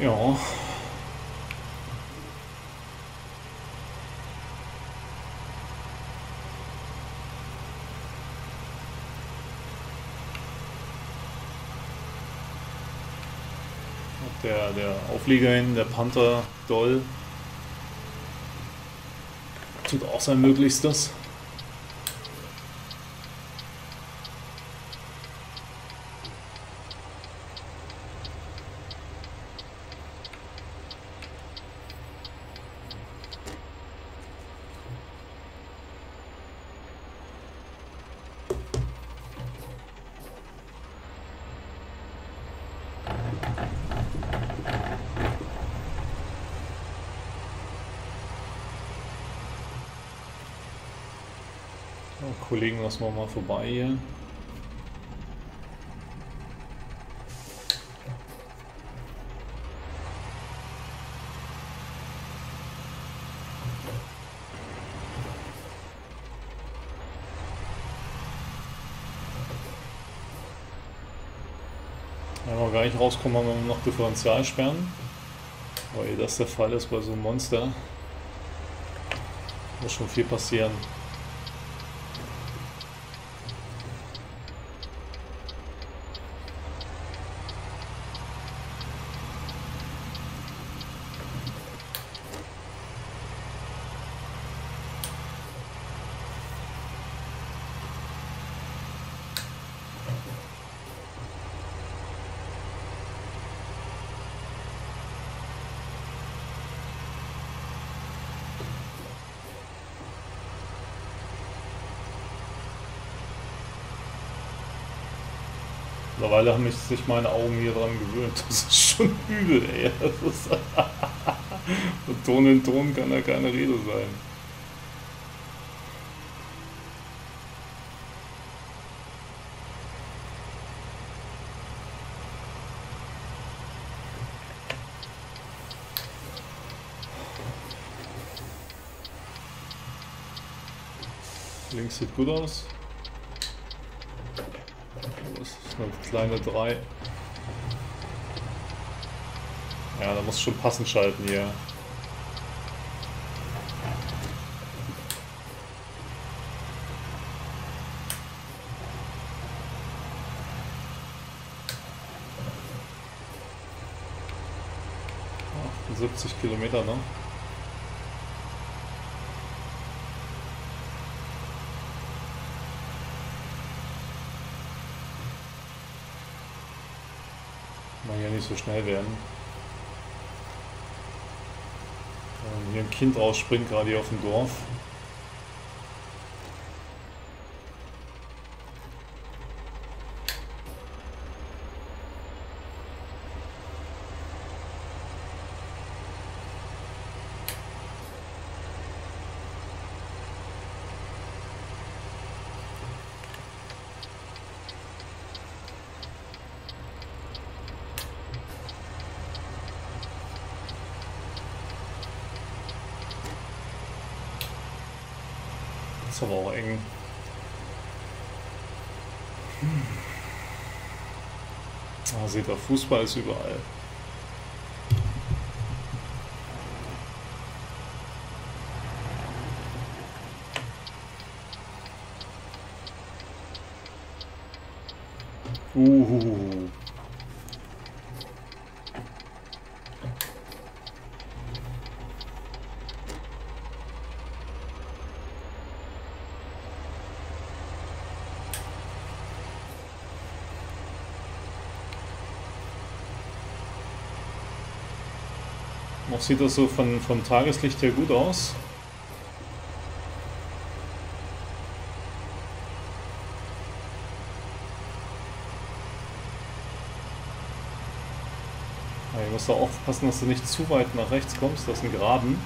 Ja. Der Auflieger hin, der Panther Doll, tut auch sein Möglichstes. Kollegen lassen wir mal vorbei hier. Wenn wir gar nicht rauskommen, haben wir noch Differentialsperren. Weil das der Fall ist bei so einem Monster. Muss schon viel passieren. Mittlerweile haben sich meine Augen hier dran gewöhnt. Das ist schon übel, ey. Und Ton in Ton kann da keine Rede sein. Links sieht gut aus. Das ist eine kleine 3. Ja, da muss schon passend schalten hier. Ach, 70 Kilometer, ne? Mal ja nicht so schnell werden. Hier ein Kind rausspringt, gerade hier auf dem Dorf. Ist aber auch eng. Ah, seht ihr, Fußball ist überall. Auch sieht das so vom Tageslicht her gut aus. Ja, hier musst du aufpassen, dass du nicht zu weit nach rechts kommst. Das ist ein Graben.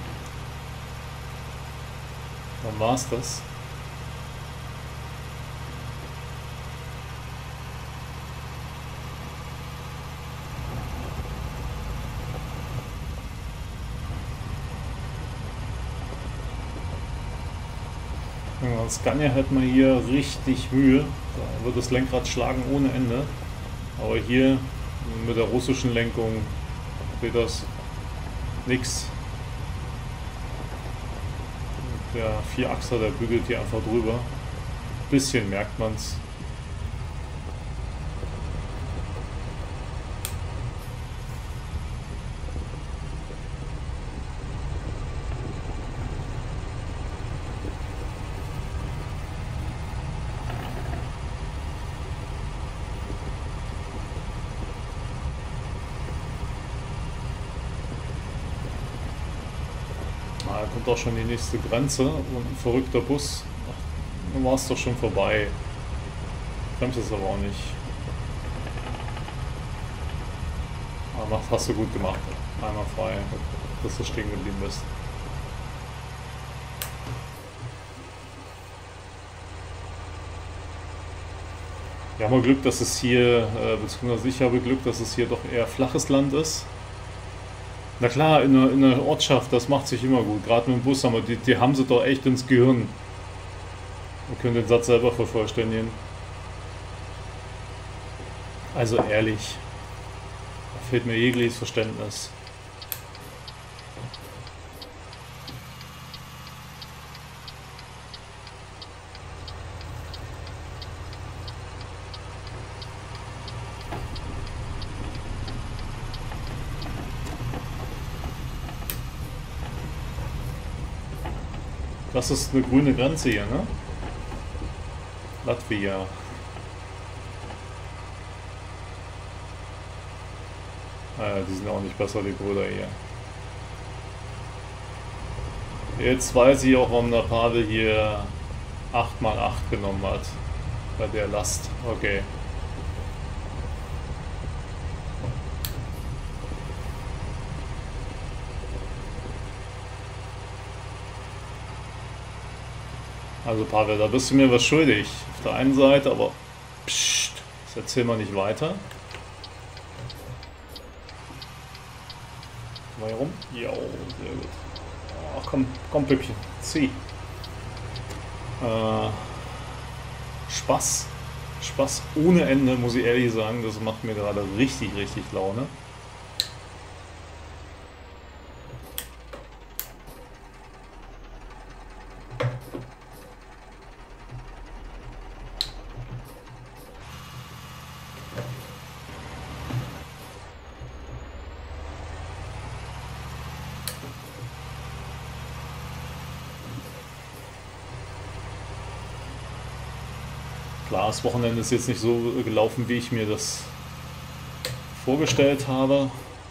Dann war's das. Scania hat man hier richtig Mühe, da wird das Lenkrad schlagen ohne Ende, aber hier mit der russischen Lenkung geht das nix. Der Vierachser, der bügelt hier einfach drüber, ein bisschen merkt man es. Auch schon die nächste Grenze und ein verrückter Bus. Ach, dann war es doch schon vorbei. Bremst es aber auch nicht. Aber hast du gut gemacht. Einmal frei, dass du stehen geblieben bist. Wir haben Glück, dass es hier, beziehungsweise ich habe Glück, dass es hier doch eher flaches Land ist. Na klar, in einer Ortschaft, das macht sich immer gut. Gerade mit dem Bus haben wir, die haben sie doch echt ins Gehirn. Wir können den Satz selber vervollständigen. Also ehrlich, da fehlt mir jegliches Verständnis. Das ist eine grüne Grenze hier, ne? Latvia. Die sind auch nicht besser, die Brüder hier. Jetzt weiß ich auch, warum der Pavel hier 8x8 genommen hat. Bei der Last. Okay. Also Pavel, da bist du mir was schuldig. Auf der einen Seite, aber pssst, das erzählen wir nicht weiter. Mal hier rum. Jo, sehr gut. Oh, komm, komm Püppchen, zieh. Spaß ohne Ende, muss ich ehrlich sagen. Das macht mir gerade richtig, richtig Laune. Das Wochenende ist jetzt nicht so gelaufen, wie ich mir das vorgestellt habe,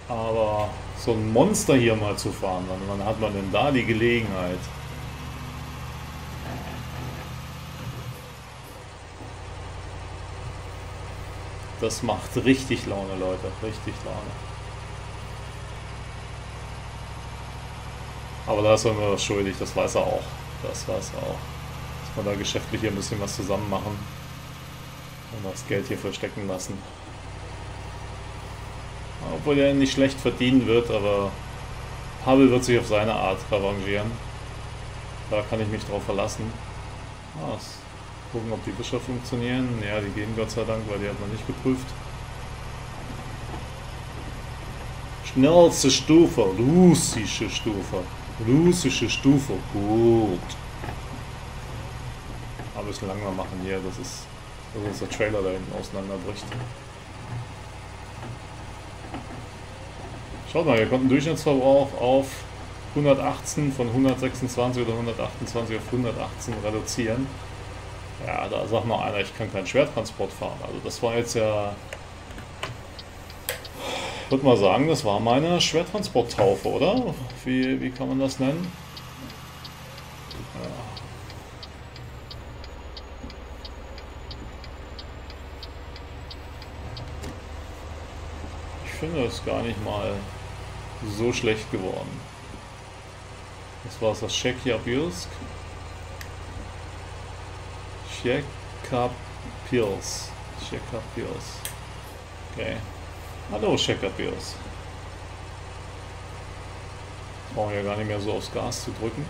aber so ein Monster hier mal zu fahren, wann hat man denn da die Gelegenheit? Das macht richtig Laune, Leute, richtig Laune. Aber da ist er mir was schuldig, das weiß er auch, dass wir da geschäftlich hier ein bisschen was zusammen machen. Das Geld hier verstecken lassen. Obwohl er nicht schlecht verdienen wird, aber Pavel wird sich auf seine Art arrangieren. Da kann ich mich drauf verlassen. Gucken, ob die Bücher funktionieren. Ja, die gehen Gott sei Dank, weil die hat man nicht geprüft. Schnellste Stufe, russische Stufe. Russische Stufe, gut. Aber ein bisschen langsam machen hier, das ist... dass unser Trailer da hinten auseinanderbricht. Schaut mal, wir konnten Durchschnittsverbrauch auf 118 von 126 oder 128 auf 118 reduzieren. Ja, da sagt mal einer, ich kann keinen Schwertransport fahren. Also das war jetzt ja... Ich würde mal sagen, das war meine Schwertransporttaufe, oder? Wie kann man das nennen? Ja. Ich finde, das ist gar nicht mal so schlecht geworden. Das war das Scheckjabirsk. Scheckjabirsk. Okay. Hallo Scheckjabirsk. Brauchen wir gar nicht mehr so aufs Gas zu drücken.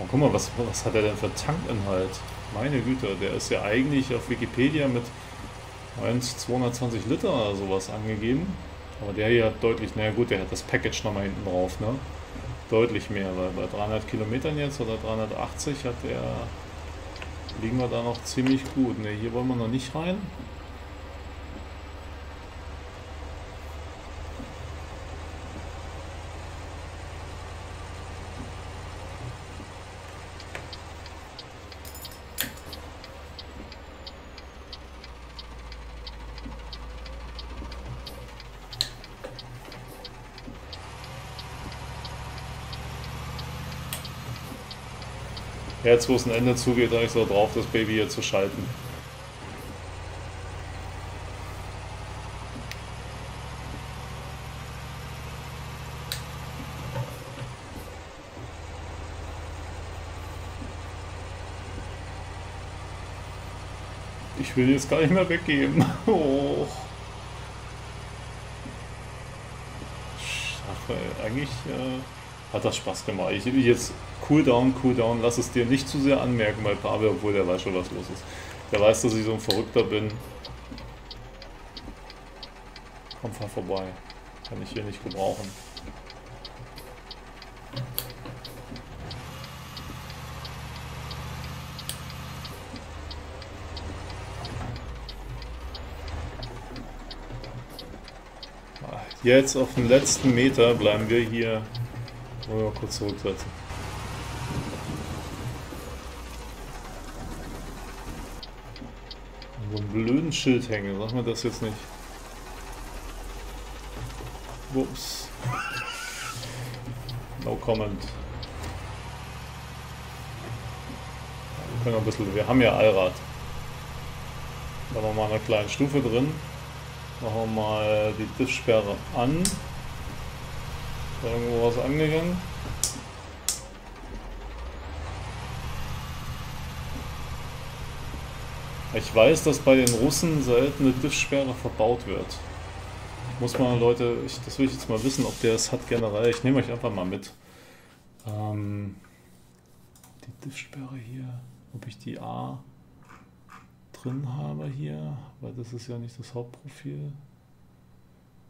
Und guck mal, was hat er denn für Tankinhalt? Meine Güte, der ist ja eigentlich auf Wikipedia mit 220 Liter oder sowas angegeben, aber der hier hat deutlich, naja gut, der hat das Package nochmal hinten drauf, ne? Deutlich mehr, weil bei 300 Kilometern jetzt oder 380 hat der, liegen wir da noch ziemlich gut, ne? Hier wollen wir noch nicht rein. Jetzt, wo es ein Ende zugeht, habe ich so drauf, das Baby hier zu schalten. Ich will jetzt gar nicht mehr weggeben. Oh. Ach, eigentlich... Hat das Spaß gemacht. Ich will jetzt cool down, lass es dir nicht zu sehr anmerken bei Pavel, obwohl der weiß schon, was los ist. Der weiß, dass ich so ein Verrückter bin. Komm, fahr vorbei. Kann ich hier nicht gebrauchen. Jetzt auf den letzten Meter bleiben wir hier. Wollen wir mal kurz zurücksetzen. So einen blöden Schild hängen, sag mal das jetzt nicht. Ups. No comment. Wir können noch ein bisschen, wir haben ja Allrad. Da haben wir mal eine kleine Stufe drin. Machen wir mal die Diffsperre an. Da irgendwo was angegangen. Ich weiß, dass bei den Russen selten eine Diffsperre verbaut wird. Ich muss mal, Leute, das will ich jetzt mal wissen, ob der es hat generell. Ich nehme euch einfach mal mit. die TIF-Sperre hier, ob ich die A drin habe hier, weil das ist ja nicht das Hauptprofil.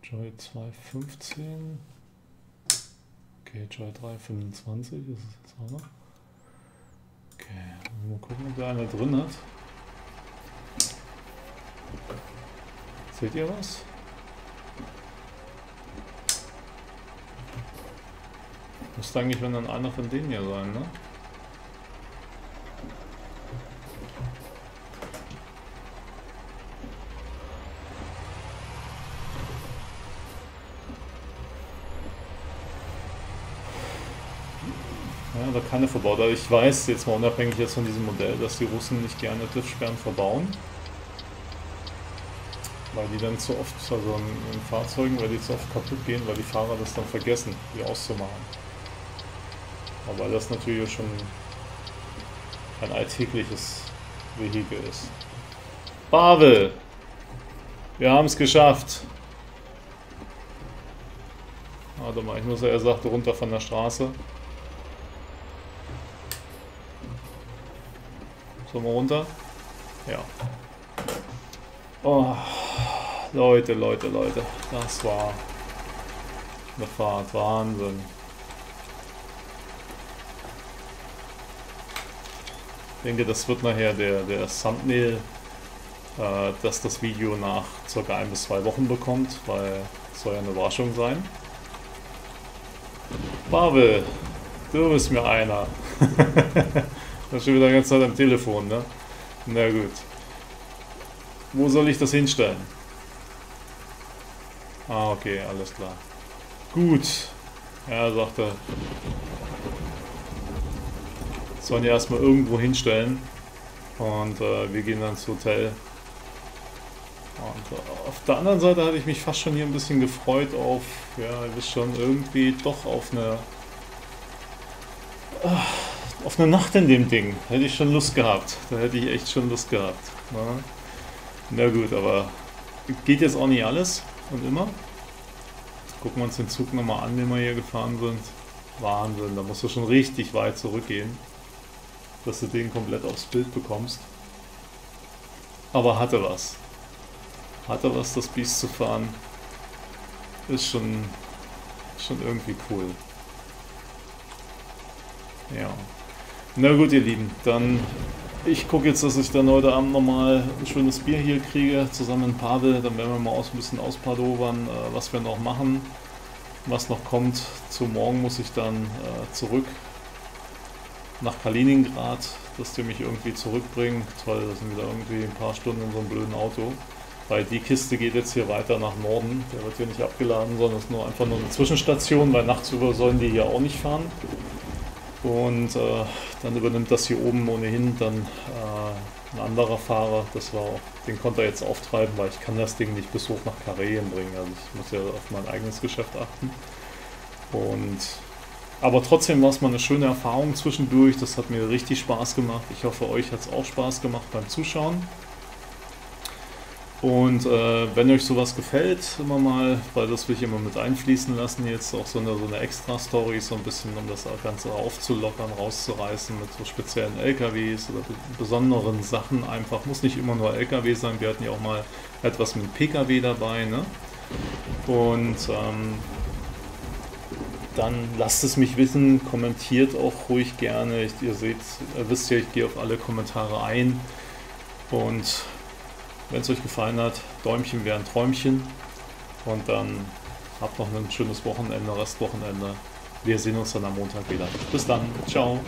Joy 215. Okay, Joy 325 ist es jetzt auch noch. Okay, mal gucken, ob da einer drin hat. Seht ihr was? Muss eigentlich, wenn dann einer von denen hier sein, ne? Ja, da keine verbaut. Aber ich weiß jetzt mal unabhängig jetzt von diesem Modell, dass die Russen nicht gerne TIF-Sperren verbauen. Weil die dann zu oft, also in Fahrzeugen, weil die zu oft kaputt gehen, weil die Fahrer das dann vergessen, die auszumachen. Aber das natürlich schon ein alltägliches Vehikel ist. Pavel! Wir haben es geschafft! Warte mal, ich muss ja, er sagte, runter von der Straße. Sollen wir runter? Ja. Oh, Leute, Leute, Leute. Das war eine Fahrt. Wahnsinn. Ich denke, das wird nachher der Thumbnail, dass das Video nach ca. 1 bis 2 Wochen bekommt, weil es soll ja eine Überraschung sein. Pavel, du bist mir einer. Das ist schon wieder die ganze Zeit am Telefon, ne? Na gut. Wo soll ich das hinstellen? Ah, okay, alles klar. Gut. Ja, sagt er. Sollen ja erstmal irgendwo hinstellen. Und wir gehen dann ins Hotel. Und auf der anderen Seite hatte ich mich fast schon hier ein bisschen gefreut auf, ja, ihr wisst schon, irgendwie doch auf eine... auf eine Nacht in dem Ding. Hätte ich schon Lust gehabt. Da hätte ich echt schon Lust gehabt. Ne? Na gut, aber geht jetzt auch nicht alles und immer. Gucken wir uns den Zug nochmal an, den wir hier gefahren sind. Wahnsinn, da musst du schon richtig weit zurückgehen, dass du den komplett aufs Bild bekommst. Aber hatte was. Hatte was, das Biest zu fahren. Ist schon irgendwie cool. Ja. Na gut, ihr Lieben, dann... Ich gucke jetzt, dass ich dann heute Abend nochmal ein schönes Bier hier kriege, zusammen mit Pavel. Dann werden wir mal ein bisschen auspadovern, was wir noch machen, was noch kommt. Zu morgen muss ich dann zurück nach Kaliningrad, dass die mich irgendwie zurückbringen. Toll, das sind wieder irgendwie ein paar Stunden in so einem blöden Auto. Weil die Kiste geht jetzt hier weiter nach Norden. Der wird hier nicht abgeladen, sondern ist nur einfach nur eine Zwischenstation, weil nachts über sollen die hier auch nicht fahren. Und dann übernimmt das hier oben ohnehin dann ein anderer Fahrer. Das war auch, den konnte er jetzt auftreiben, weil ich kann das Ding nicht bis hoch nach Karelien bringen. Also ich muss ja auf mein eigenes Geschäft achten. Und aber trotzdem war es mal eine schöne Erfahrung zwischendurch. Das hat mir richtig Spaß gemacht. Ich hoffe, euch hat es auch Spaß gemacht beim Zuschauen. Und wenn euch sowas gefällt, immer mal, weil das will ich immer mit einfließen lassen, jetzt auch so eine Extra-Story, so ein bisschen, um das Ganze aufzulockern, rauszureißen mit so speziellen LKWs oder besonderen Sachen einfach. Muss nicht immer nur LKW sein, wir hatten ja auch mal etwas mit PKW dabei, ne? Und dann lasst es mich wissen, kommentiert auch ruhig gerne. Ihr seht, wisst ja, ich gehe auf alle Kommentare ein und... Wenn es euch gefallen hat, Däumchen wären Träumchen. Und dann habt noch ein schönes Wochenende, Restwochenende. Wir sehen uns dann am Montag wieder. Bis dann. Ciao.